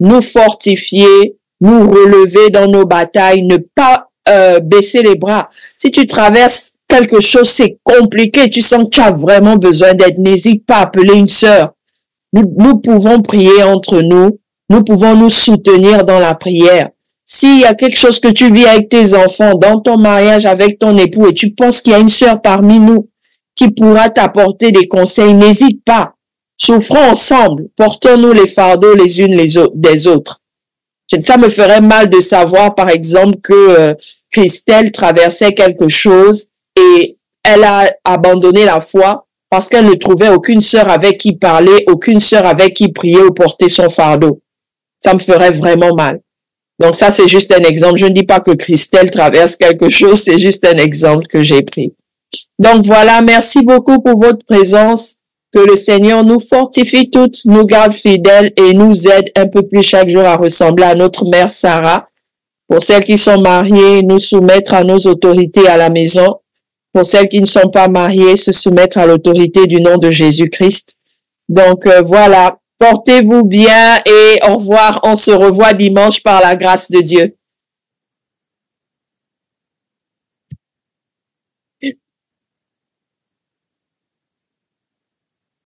nous fortifier, nous relever dans nos batailles, ne pas baisser les bras. Si tu traverses quelque chose, c'est compliqué, tu sens que tu as vraiment besoin d'aide, n'hésite pas à appeler une sœur. Nous pouvons prier entre nous, nous pouvons nous soutenir dans la prière. S'il y a quelque chose que tu vis avec tes enfants, dans ton mariage, avec ton époux, et tu penses qu'il y a une sœur parmi nous qui pourra t'apporter des conseils, n'hésite pas. Souffrons ensemble. Portons-nous les fardeaux les unes des autres. Ça me ferait mal de savoir, par exemple, que Christelle traversait quelque chose et elle a abandonné la foi parce qu'elle ne trouvait aucune sœur avec qui parler, aucune sœur avec qui prier ou porter son fardeau. Ça me ferait vraiment mal. Donc ça, c'est juste un exemple. Je ne dis pas que Christelle traverse quelque chose, c'est juste un exemple que j'ai pris. Donc voilà, merci beaucoup pour votre présence. Que le Seigneur nous fortifie toutes, nous garde fidèles et nous aide un peu plus chaque jour à ressembler à notre mère Sarah. Pour celles qui sont mariées, nous soumettre à nos autorités à la maison. Pour celles qui ne sont pas mariées, se soumettre à l'autorité du nom de Jésus-Christ. Donc voilà. Portez-vous bien et au revoir. On se revoit dimanche par la grâce de Dieu.